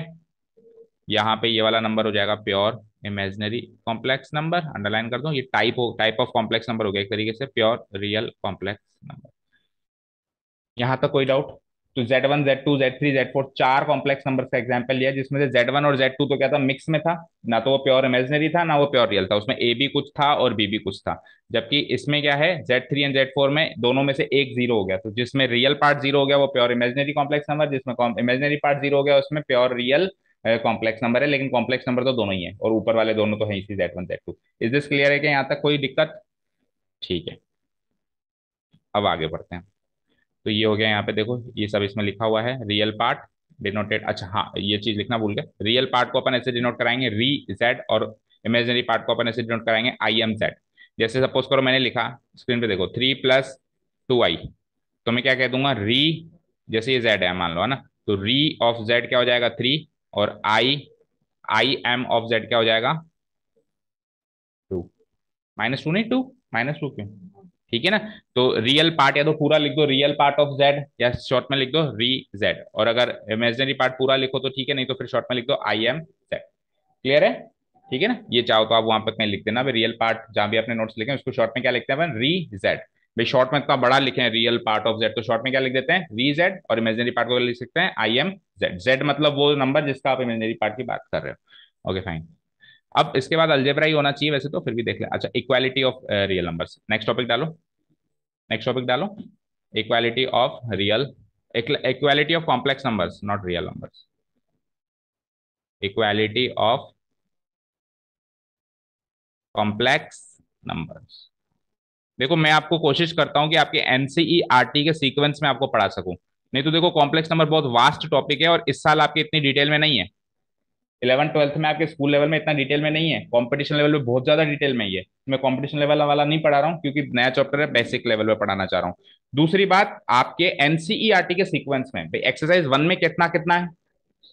यहाँ पे ये वाला नंबर हो जाएगा pure imaginary complex number. Underline कर दो, ये टाइप ऑफ कॉम्प्लेक्स नंबर हो गया एक तरीके से, प्योर रियल कॉम्प्लेक्स नंबर। यहाँ तक कोई डाउट? तो Z1, Z2, Z3, Z4 4 complex number का एग्जाम्पल लिया, जिसमें से Z1 और Z2 तो क्या था? मिक्स में था ना, तो वो प्योर इमेजिनरी था ना वो प्योर रियल था। उसमें A भी कुछ था और B भी कुछ था, जबकि इसमें क्या है? Z3 एंड Z4 में दोनों में से एक 0 हो गया, तो जिसमें रियल पार्ट 0 हो गया वो प्योर इमेजिनरी कॉम्प्लेक्स नंबर, जिसमें इमेजिनरी पार्ट 0 हो गया उसमें प्योर रियल कॉम्प्लेक्स नंबर है। लेकिन कॉम्प्लेक्स नंबर तो दोनों ही है और ऊपर वाले दोनों तो है इसी Z1 Z2। Is this clear है कि यहाँ तक कोई दिक्कत? ठीक है, अब आगे बढ़ते हैं। तो ये हो गया, यहाँ पे देखो ये सब इसमें लिखा हुआ है। रियल पार्ट डिनोटेड, अच्छा हाँ ये चीज लिखना भूल गए, रियल पार्ट को अपन ऐसे डिनोट कराएंगे री जेड, और इमेजिनरी पार्ट को अपन ऐसे डिनोट कराएंगे आई एम जेड। जैसे सपोज करो मैंने लिखा स्क्रीन पे देखो 3 + 2i, तो मैं क्या कह दूंगा? री, जैसे ये जेड है मान लो, है ना, तो री ऑफ जेड क्या हो जाएगा? 3, और आई एम ऑफ जेड क्या हो जाएगा? 2। -2 नहीं, 2 -2 क्यों? ठीक है ना, तो रियल पार्ट या तो पूरा लिख दो रियल पार्ट ऑफ जेड, या शॉर्ट में लिख दो री जेड, और अगर इमेजिनरी पार्ट पूरा लिखो तो ठीक है, नहीं तो फिर शॉर्ट में लिख दो आई एम जेड। क्लियर है? ठीक है ना, ये चाहो तो आप वहां पर कहीं लिख देना रियल पार्ट, जहां भी आपने नोट्स लिखे उसको शॉर्ट में क्या लिखते हैं? री जेड। भाई शॉर्ट में इतना बड़ा लिखे हैं रियल पार्ट ऑफ जेड, तो शॉर्ट में क्या लिख देते हैं? री जेड, और इमेजिनरी पार्ट को लिख सकते हैं आई एम जेड। जेड मतलब वो नंबर जिसका आप इमेजिनरी पार्ट की बात कर रहे हो। ओके फाइन, अब इसके बाद अलजेब्रा ही होना चाहिए वैसे तो, फिर भी देख ले। अच्छा, equality of real numbers, next topic डालो। Equality of complex numbers not real numbers, equality of complex numbers. देखो मैं आपको कोशिश करता हूं कि आपके एनसीईआरटी के सीक्वेंस में आपको पढ़ा सकूं, नहीं तो देखो कॉम्प्लेक्स नंबर बहुत वास्ट टॉपिक है और इस साल आपके इतनी डिटेल में नहीं है। 11th-12th में आपके स्कूल लेवल में इतना डिटेल में नहीं है, कंपटीशन लेवल में बहुत ज्यादा डिटेल में ही है। मैं कंपटीशन लेवल वाला नहीं पढ़ा रहा हूँ क्योंकि नया चैप्टर है, बेसिक लेवल में पढ़ाना चाह रहा हूँ। दूसरी बात, आपके एनसीईआरटी के सीक्वेंस में भाई एक्सरसाइज 1 में कितना है,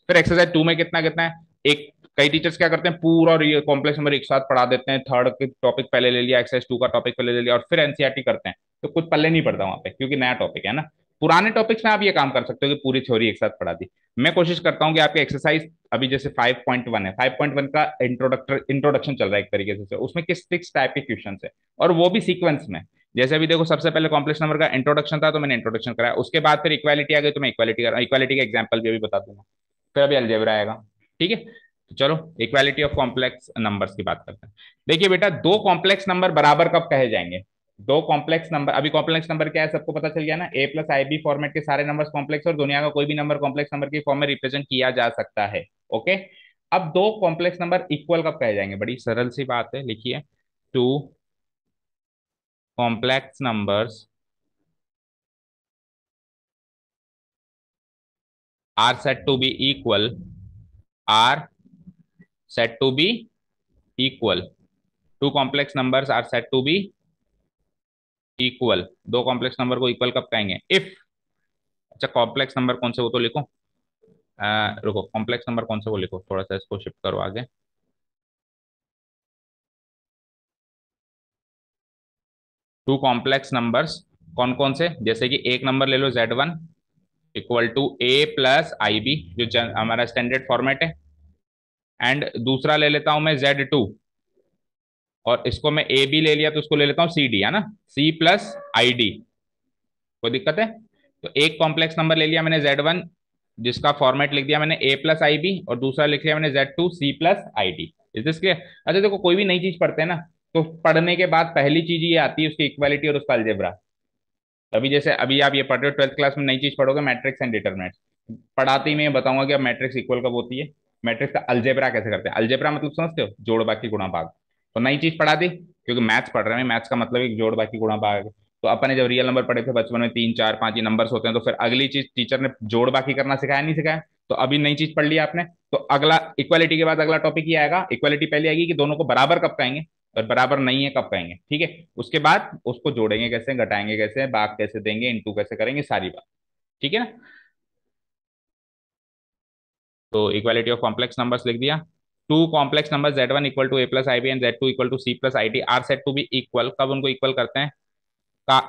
फिर एक्सरसाइज 2 में कितना है। एक कई टीचर्स क्या करते हैं, पूरा कॉम्प्लेक्स नंबर एक साथ पढ़ा देते हैं, 3rd टॉपिक पहले ले लिया, एक्सरसाइज 2 का टॉपिक पहले ले लिया, और फिर एनसीईआरटी करते हैं, तो कुछ पल्ले नहीं पड़ता वहाँ पे क्योंकि नया टॉपिक है ना। पुराने टॉपिक्स में आप ये काम कर सकते हो कि पूरी थ्योरी एक साथ पढ़ा दी। मैं कोशिश करता हूं कि आपके एक्सरसाइज अभी जैसे 5.1 है, 5.1 का इंट्रोडक्शन चल रहा है एक तरीके से, उसमें किस 6 टाइप के क्वेश्चन है और वो भी सीक्वेंस में। जैसे अभी देखो सबसे पहले कॉम्प्लेक्स नंबर का इंट्रोडक्शन था तो मैंने इंट्रोडक्शन कराया, उसके बाद फिर इक्वालिटी आ गई तो मैं इक्वालिटी का एग्जाम्पल भी अभी बता दूंगा, फिर अभी अलजेब्रा आएगा। ठीक है, तो चलो इक्वालिटी ऑफ कॉम्प्लेक्स नंबर्स की बात करते हैं। देखिए बेटा, 2 कॉम्प्लेक्स नंबर बराबर कब कहे जाएंगे? 2 कॉम्प्लेक्स नंबर, अभी कॉम्प्लेक्स नंबर क्या है सबको पता चल गया ना, a + ib फॉर्मेट के सारे नंबर्स कॉम्प्लेक्स, और दुनिया का कोई भी नंबर कॉम्प्लेक्स नंबर के फॉर्म में रिप्रेजेंट किया जा सकता है। ओके, अब 2 कॉम्प्लेक्स नंबर इक्वल कब कहे जाएंगे? बड़ी सरल सी बात है, लिखिए 2 complex numbers are said to be equal 2 complex numbers are said to be equal. 2 complex number को इक्वल कब कहेंगे? इफ, अच्छा कॉम्प्लेक्स नंबर कौन से वो तो लिखो, रुको, कॉम्प्लेक्स नंबर कौन से वो लिखो, थोड़ा सा इसको शिफ्ट करो आगे। टू कॉम्प्लेक्स नंबर्स कौन कौन से, जैसे कि एक नंबर ले लो Z1 equal to a plus I b, जो हमारा स्टैंडर्ड फॉर्मेट है, एंड दूसरा ले लेता हूं मैं Z2 और इसको मैं ए बी ले लिया तो उसको ले लेता हूं सी डी, है ना, सी प्लस आई डी, कोई दिक्कत है? तो एक कॉम्प्लेक्स नंबर ले लिया मैंने Z1 जिसका फॉर्मेट लिख दिया मैंने ए प्लस आई बी और दूसरा लिख लिया मैंने Z2 c plus i d. Is this clear? अच्छा देखो, कोई भी नई चीज पढ़ते हैं ना तो पढ़ने के बाद पहली चीज ये आती है उसकी इक्वालिटी और उसका अलजेब्रा। अभी जैसे अभी आप ये पढ़ रहे हो 12th क्लास में, नई चीज पढ़ोगे मैट्रिक्स एंड डिटरमिनेंट्स, पढ़ाते ही मैं बताऊंगा कि अब मैट्रिक्स इक्वल कब होती है, मैट्रिक्स का अलजेब्रा कैसे करते हैं। अलजेब्रा मतलब समझते हो, जोड़ बाकी गुणा भाग। तो नई चीज पढ़ा दी, क्योंकि मैथ्स पढ़ रहे हैं, मैथ्स का मतलब एक जोड़ बाकी गुणा भाग। तो अपन ने जब रियल नंबर पढ़े थे बचपन में 3, 4, 5 ये नंबर्स होते हैं, तो फिर अगली चीज टीचर ने जोड़ बाकी करना सिखाया, नहीं सिखाया? तो अभी नई चीज पढ़ ली आपने, तो अगला इक्वालिटी के बाद अगला टॉपिक ये आएगा, इक्वालिटी पहले आएगी कि दोनों को बराबर कब कहेंगे और बराबर नहीं है कब कहेंगे, ठीक है? उसके बाद उसको जोड़ेंगे कैसे, घटाएंगे कैसे, भाग कैसे देंगे, इंटू कैसे करेंगे, सारी बात, ठीक है ना? तो इक्वालिटी ऑफ कॉम्प्लेक्स नंबर्स लिख दिया। Two complex number Z1 equal to a plus I b and Z2 equal to c plus i d are set to be equal. कब उनको इक्वल करते हैं,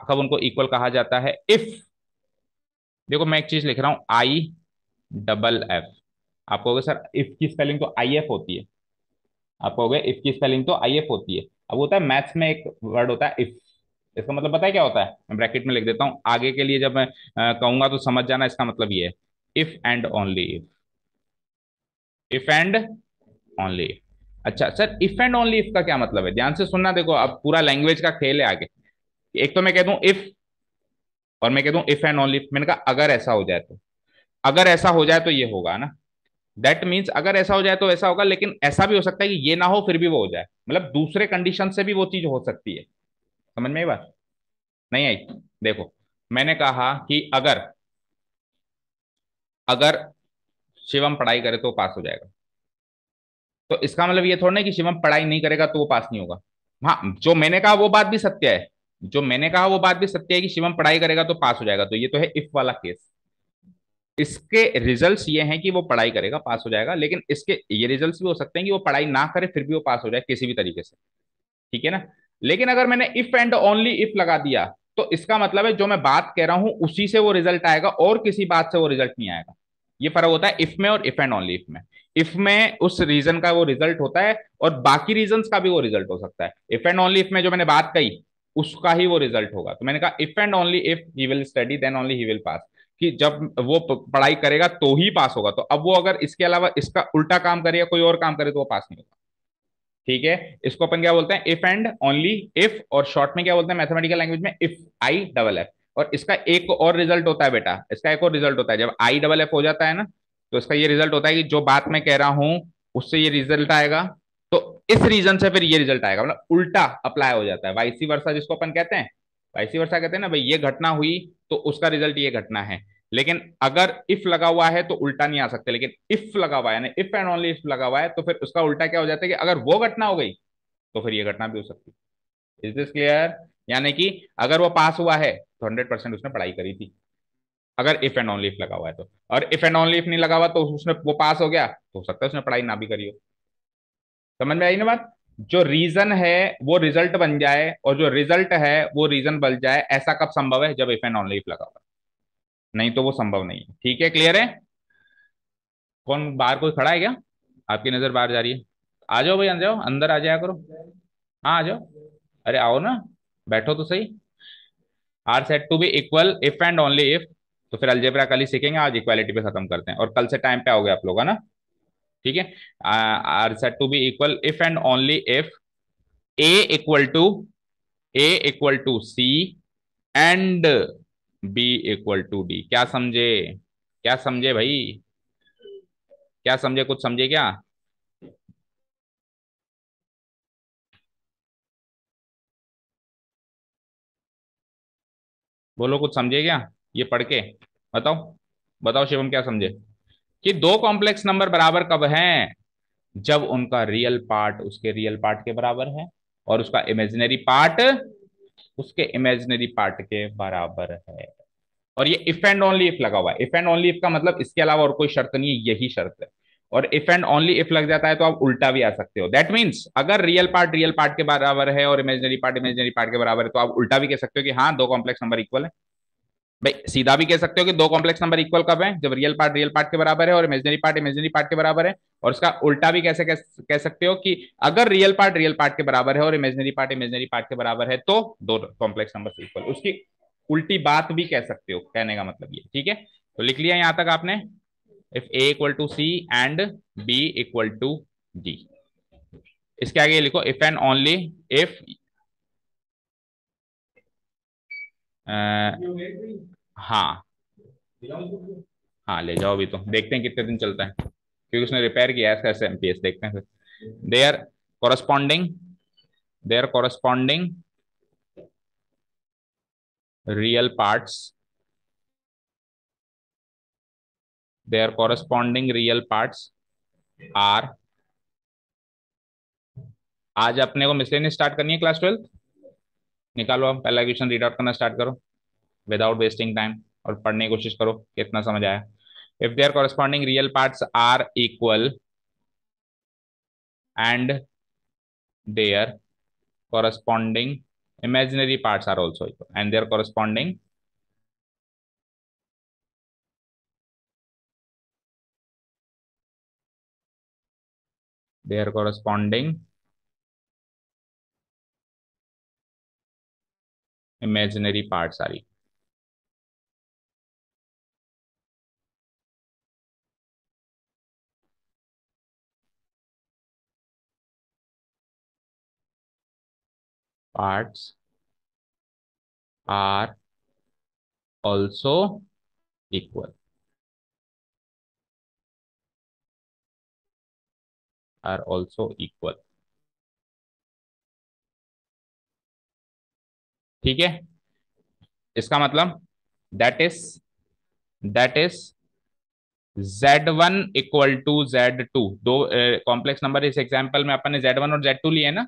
कब उनको इक्वल कहा जाता है? इफ, देखो मैं एक चीज लिख रहा हूं आई डबल एफ, आप कहोगे सर इफ की स्पेलिंग तो आई एफ होती है, आप कहोगे इफ की स्पेलिंग तो आई एफ होती है। अब होता है मैथ्स में एक वर्ड होता है इफ, इसका मतलब पता है क्या होता है? मैं ब्रैकेट में लिख देता हूं, आगे के लिए जब मैं कहूंगा तो समझ जाना, इसका मतलब ये है if and only if and only. अच्छा sir if and only if का क्या मतलब है? ध्यान से सुनना, देखो अब पूरा लैंग्वेज का खेल है आगे। एक तो मैं कह दूं इफ और मैं कह दूं इफ एंड ओनली इफ, मैंने कहा अगर ऐसा हो जाए तो, अगर ऐसा हो जाए तो ये होगा ना, दैट मीन्स अगर ऐसा हो जाए तो ऐसा होगा, लेकिन ऐसा भी हो सकता है कि ये ना हो फिर भी वो हो जाए, मतलब दूसरे कंडीशन से भी वो चीज हो सकती है। समझ में आई बात? नहीं आई? देखो मैंने कहा कि अगर अगर शिवम पढ़ाई करे तो पास हो जाएगा, तो इसका मतलब ये थोड़ा नहीं कि शिवम पढ़ाई नहीं करेगा तो वो पास नहीं होगा। हाँ, जो मैंने कहा वो बात भी सत्य है, जो मैंने कहा वो बात भी सत्य है कि शिवम पढ़ाई करेगा तो पास हो जाएगा, तो ये तो है इफ वाला केस। इसके रिजल्ट्स ये हैं कि वो पढ़ाई करेगा पास हो जाएगा, लेकिन इसके ये रिजल्ट्स भी हो सकते हैं कि वो पढ़ाई ना करे फिर भी वो पास हो जाए किसी भी तरीके से, ठीक है ना? लेकिन अगर मैंने इफ एंड ओनली इफ लगा दिया तो इसका मतलब है जो मैं बात कह रहा हूं उसी से वो रिजल्ट आएगा और किसी बात से वो रिजल्ट नहीं आएगा। ये फर्क होता है इफ में और इफ एंड ओनली इफ में। इफ में उस रीजन का वो रिजल्ट होता है और बाकी रीजन का भी वो रिजल्ट हो सकता है। इफ एंड ओनली इफ में जो मैंने बात कही उसका ही वो रिजल्ट होगा। तो मैंने कहा if and only if he will study then only he will pass, कि जब वो पढ़ाई करेगा तो ही पास होगा। तो अब वो अगर इसके अलावा इसका उल्टा काम करे या कोई और काम करे तो वो पास नहीं होगा, ठीक है? इसको अपन क्या बोलते हैं? इफ एंड ओनली इफ, और शॉर्ट में क्या बोलते हैं मैथमेटिकल लैंग्वेज में? If i double f. और इसका एक और रिजल्ट होता है बेटा, इसका एक और रिजल्ट होता है, जब आई डबल एफ हो जाता है ना तो इसका ये रिजल्ट होता है कि जो बात मैं कह रहा हूं उससे ये रिजल्ट आएगा तो इस रीजन से फिर ये रिजल्ट आएगा, मतलब उल्टा अप्लाई हो जाता है। वाइसी वर्सा जिसको अपन कहते हैं, वाइसी वर्सा कहते हैं ना भाई, ये घटना हुई तो उसका रिजल्ट ये घटना है। लेकिन अगर इफ लगा हुआ है तो उल्टा नहीं आ सकते, लेकिन इफ लगा हुआ है ना, इफ एंड ओनली इफ लगा हुआ है तो फिर उसका उल्टा क्या हो जाता है कि अगर वो घटना हो गई तो फिर ये घटना भी हो सकती है। Is this clear? यानी कि अगर वो पास हुआ है तो 100% उसने पढ़ाई करी थी, अगर इफ एंड ओनली इफ लगा हुआ है तो, और इफ एंड ओनली इफ नहीं लगा हुआ तो उसने वो पास हो गया तो हो सकता है उसने पढ़ाई ना भी करी हो। समझ में आई ना बात? जो रीजन है वो रिजल्ट बन जाए और जो रिजल्ट है वो रीजन बन जाए, ऐसा कब संभव है? जब इफ एंड ओनली इफ लगा हुआ, नहीं तो वो संभव नहीं है, ठीक है? क्लियर है? कौन बाहर कोई खड़ा है क्या? आपकी नजर बाहर जा रही है? आ जाओ भाई, आ जाओ, अंदर आ जाया करो। हाँ आ जाओ, अरे आओ ना, बैठो तो सही। Are set to be equal if and only if, तो फिर अलजेब्रा कल ही सीखेंगे, आज इक्वालिटी पे खत्म करते हैं और कल से टाइम पे आओगे आप लोग, है ना, ठीक है? Are set to be equal if and only if A equal to C and B equal to d. क्या समझे? क्या समझे भाई? क्या समझे? कुछ समझे क्या? बोलो, कुछ समझे क्या? ये पढ़ के बताओ, बताओ शिवम क्या समझे? कि दो कॉम्प्लेक्स नंबर बराबर कब हैं? जब उनका रियल पार्ट उसके रियल पार्ट के बराबर है और उसका इमेजिनरी पार्ट उसके इमेजिनरी पार्ट के बराबर है। और ये इफ एंड ओनली इफ लगा हुआ है। इफ एंड ओनली इफ का मतलब इसके अलावा और कोई शर्त नहीं है, यही शर्त है। और इफ एंड ओनली इफ लग जाता है तो आप उल्टा भी आ सकते हो। दैट मीन्स अगर रियल पार्ट के बराबर है और इमेजिनरी पार्ट के बराबर है तो आप उल्टा भी कह सकते हो कि हाँ दो कॉम्प्लेक्स नंबर इक्वल है। भाई सीधा भी कह सकते हो कि दो कॉम्प्लेक्स नंबर इक्वल कब है, जब रियल पार्ट के बराबर है और इमेजिनरी पार्ट के बराबर है। और उसका उल्टा भी कैसे कह सकते हो कि अगर रियल पार्ट के बराबर है और इमेजिनरी पार्ट के बराबर है तो दो कॉम्प्लेक्स नंबर इक्वल। उसकी उल्टी बात भी कह सकते हो, कहने का मतलब ये। ठीक है, तो लिख लिया यहाँ तक आपने, if A equal to C and B equal to D. इसके आगे लिखो इफ एंड ओनली इफ, हाँ हाँ ले जाओ, अभी तो देखते हैं कितने दिन चलता है क्योंकि उसने रिपेयर किया है इसका SMPS। देखते हैं फिर। Their corresponding real parts, their corresponding real parts are। आज अपने को मिसलेनियस स्टार्ट करनी है क्लास 12। निकालो आप पहला क्वेश्चन, रीड आउट करना स्टार्ट करो विदाउट वेस्टिंग टाइम और पढ़ने की कोशिश करो कितना समझ आया। If their corresponding real parts are equal and their corresponding imaginary parts are also equal and their corresponding their corresponding imaginary parts are equal। Parts are also equal। Are also equal। ठीक है, इसका मतलब that is z1 equal to z2। दो complex number इस example में अपन ने z1 और z2 लिए ना।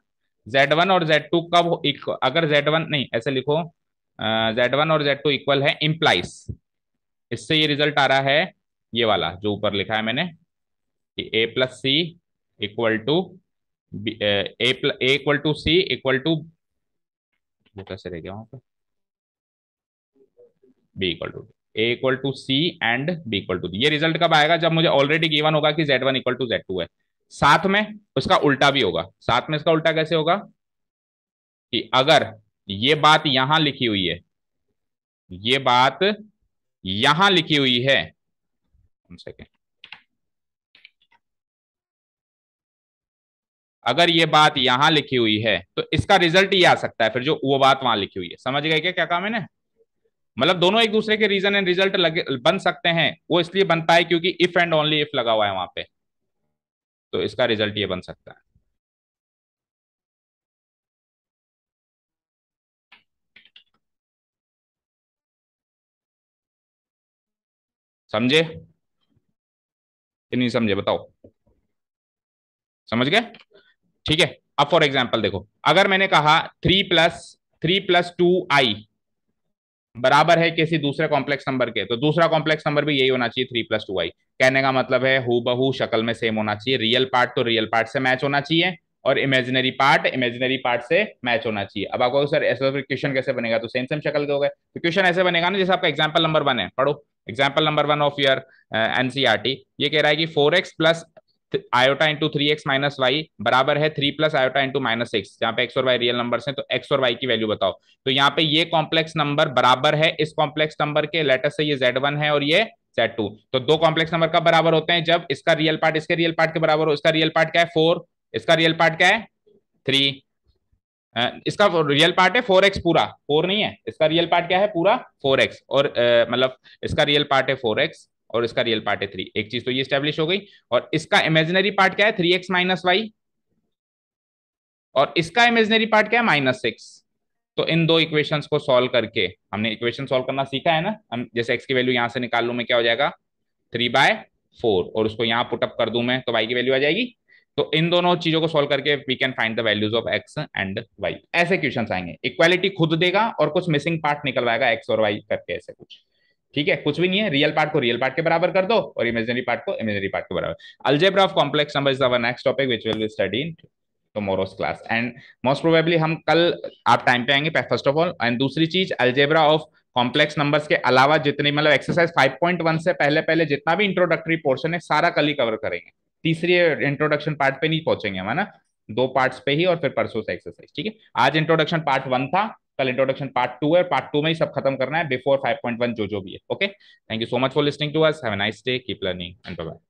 z1 और z2 कब अगर z1 नहीं, ऐसे लिखो z1 और z2 इक्वल है implies। इससे ये रिजल्ट आ रहा है ये वाला जो ऊपर लिखा है मैंने कि a plus C equal to equal to C equal to, वो कैसे रह गया वहां पर, B equal to A equal to C and B equal to. ये रिजल्ट कब आएगा जब मुझे ऑलरेडी गिवन होगा कि z1 इक्वल टू z2 है। साथ में उसका उल्टा भी होगा। साथ में इसका उल्टा कैसे होगा कि अगर ये बात यहां लिखी हुई है, ये बात यहां लिखी हुई है, अगर ये बात यहां लिखी हुई है तो इसका रिजल्ट ये आ सकता है फिर जो वो बात वहां लिखी हुई है। समझ गए क्या क्या काम है ना, मतलब दोनों एक दूसरे के रीजन एंड रिजल्ट लगे बन सकते हैं। वो इसलिए बनता है क्योंकि इफ एंड ओनली इफ लगा हुआ है वहां पे, तो इसका रिजल्ट ये बन सकता है। समझे कि नहीं समझे, बताओ। समझ गए, ठीक है। अब फॉर एग्जाम्पल देखो, अगर मैंने कहा 3 plus 2i बराबर है किसी दूसरे कॉम्प्लेक्स नंबर के, तो दूसरा कॉम्प्लेक्स नंबर भी यही होना चाहिए 3 plus 2i। कहने का मतलब है हूबहू शक्ल में सेम होना चाहिए। रियल पार्ट तो रियल पार्ट से मैच होना चाहिए और इमेजिनरी पार्ट से मैच होना चाहिए। अब आपको सर ऐसा क्वेश्चन कैसे बनेगा, तो सेम शक्ल के हो गए, तो क्वेश्चन ऐसे बनेगा ना जैसे आपका एग्जाम्पल नंबर 1 है। पढ़ो example number 1 of your NCERT. ये कह रहा है कि 4x plus iota into 3x minus Y बराबर है 3 प्लस आयोटा इंटू माइनस 6। जहां पे x और y रियल नंबर्स हैं तो x और y की वैल्यू बताओ। तो यहाँ पे ये कॉम्प्लेक्स नंबर बराबर है इस कॉम्प्लेक्स नंबर के, लेटर से ये z1 है और ये z2। तो दो कॉम्प्लेक्स नंबर कब बराबर होते हैं, जब इसका रियल पार्ट इसके रियल पार्ट के बराबर हो। इसका रियल पार्ट क्या है 4, इसका रियल पार्ट क्या है 3। इसका रियल पार्ट है 4x पूरा, 4 नहीं है, इसका रियल पार्ट क्या है पूरा 4x। और मतलब इसका रियल पार्ट है 4x और इसका रियल पार्ट है 3। एक चीज तो ये स्टैब्लिश हो गई। और इसका इमेजिनरी पार्ट क्या है 3x माइनस वाई और इसका इमेजिनरी पार्ट क्या है माइनस 6। तो इन दो इक्वेशंस को सॉल्व करके, हमने इक्वेशन सॉल्व करना सीखा है ना, हम जैसे x की वैल्यू यहां से निकाल लूं मैं, क्या हो जाएगा 3/4 और उसको यहाँ पुटअप कर दूं मैं तो y की वैल्यू आ जाएगी। तो इन दोनों चीजों को सोल्व करके we can find the values of x and y। ऐसे क्वेश्चन आएंगे, इक्वालिटी खुद देगा और कुछ मिसिंग पार्ट निकलवाएगा x और y करके ऐसे कुछ। ठीक है, कुछ भी नहीं है। रियल पार्ट को रियल पार्ट के बराबर कर दो और इमेजिनरी पार्ट को इमेजिनरी पार्ट के बराबर। Algebra of complex numbers is our next topic which will be studied tomorrow's class and most probably हम कल आप टाइम पे आएंगे फर्स्ट ऑफ ऑल। एंड दूसरी चीज, अलजेब्रा ऑफ कॉम्प्लेक्स नंबर्स के अलावा जितनी मतलब एक्सरसाइज 5.1 से पहले पहले जितना भी इंट्रोडक्टरी पोर्शन है सारा कल ही कवर करेंगे। तीसरी इंट्रोडक्शन पार्ट पे नहीं पहुंचेंगे, हम है ना, दो पार्ट्स पे ही और फिर परसों से एक्सरसाइज। ठीक है, आज इंट्रोडक्शन पार्ट 1 था, कल इंट्रोडक्शन पार्ट 2 है, पार्ट 2 में ही सब खत्म करना है बिफोर 5.1 जो भी है। Okay, thank you so much for listening to us. Have a nice day, keep learning and bye bye.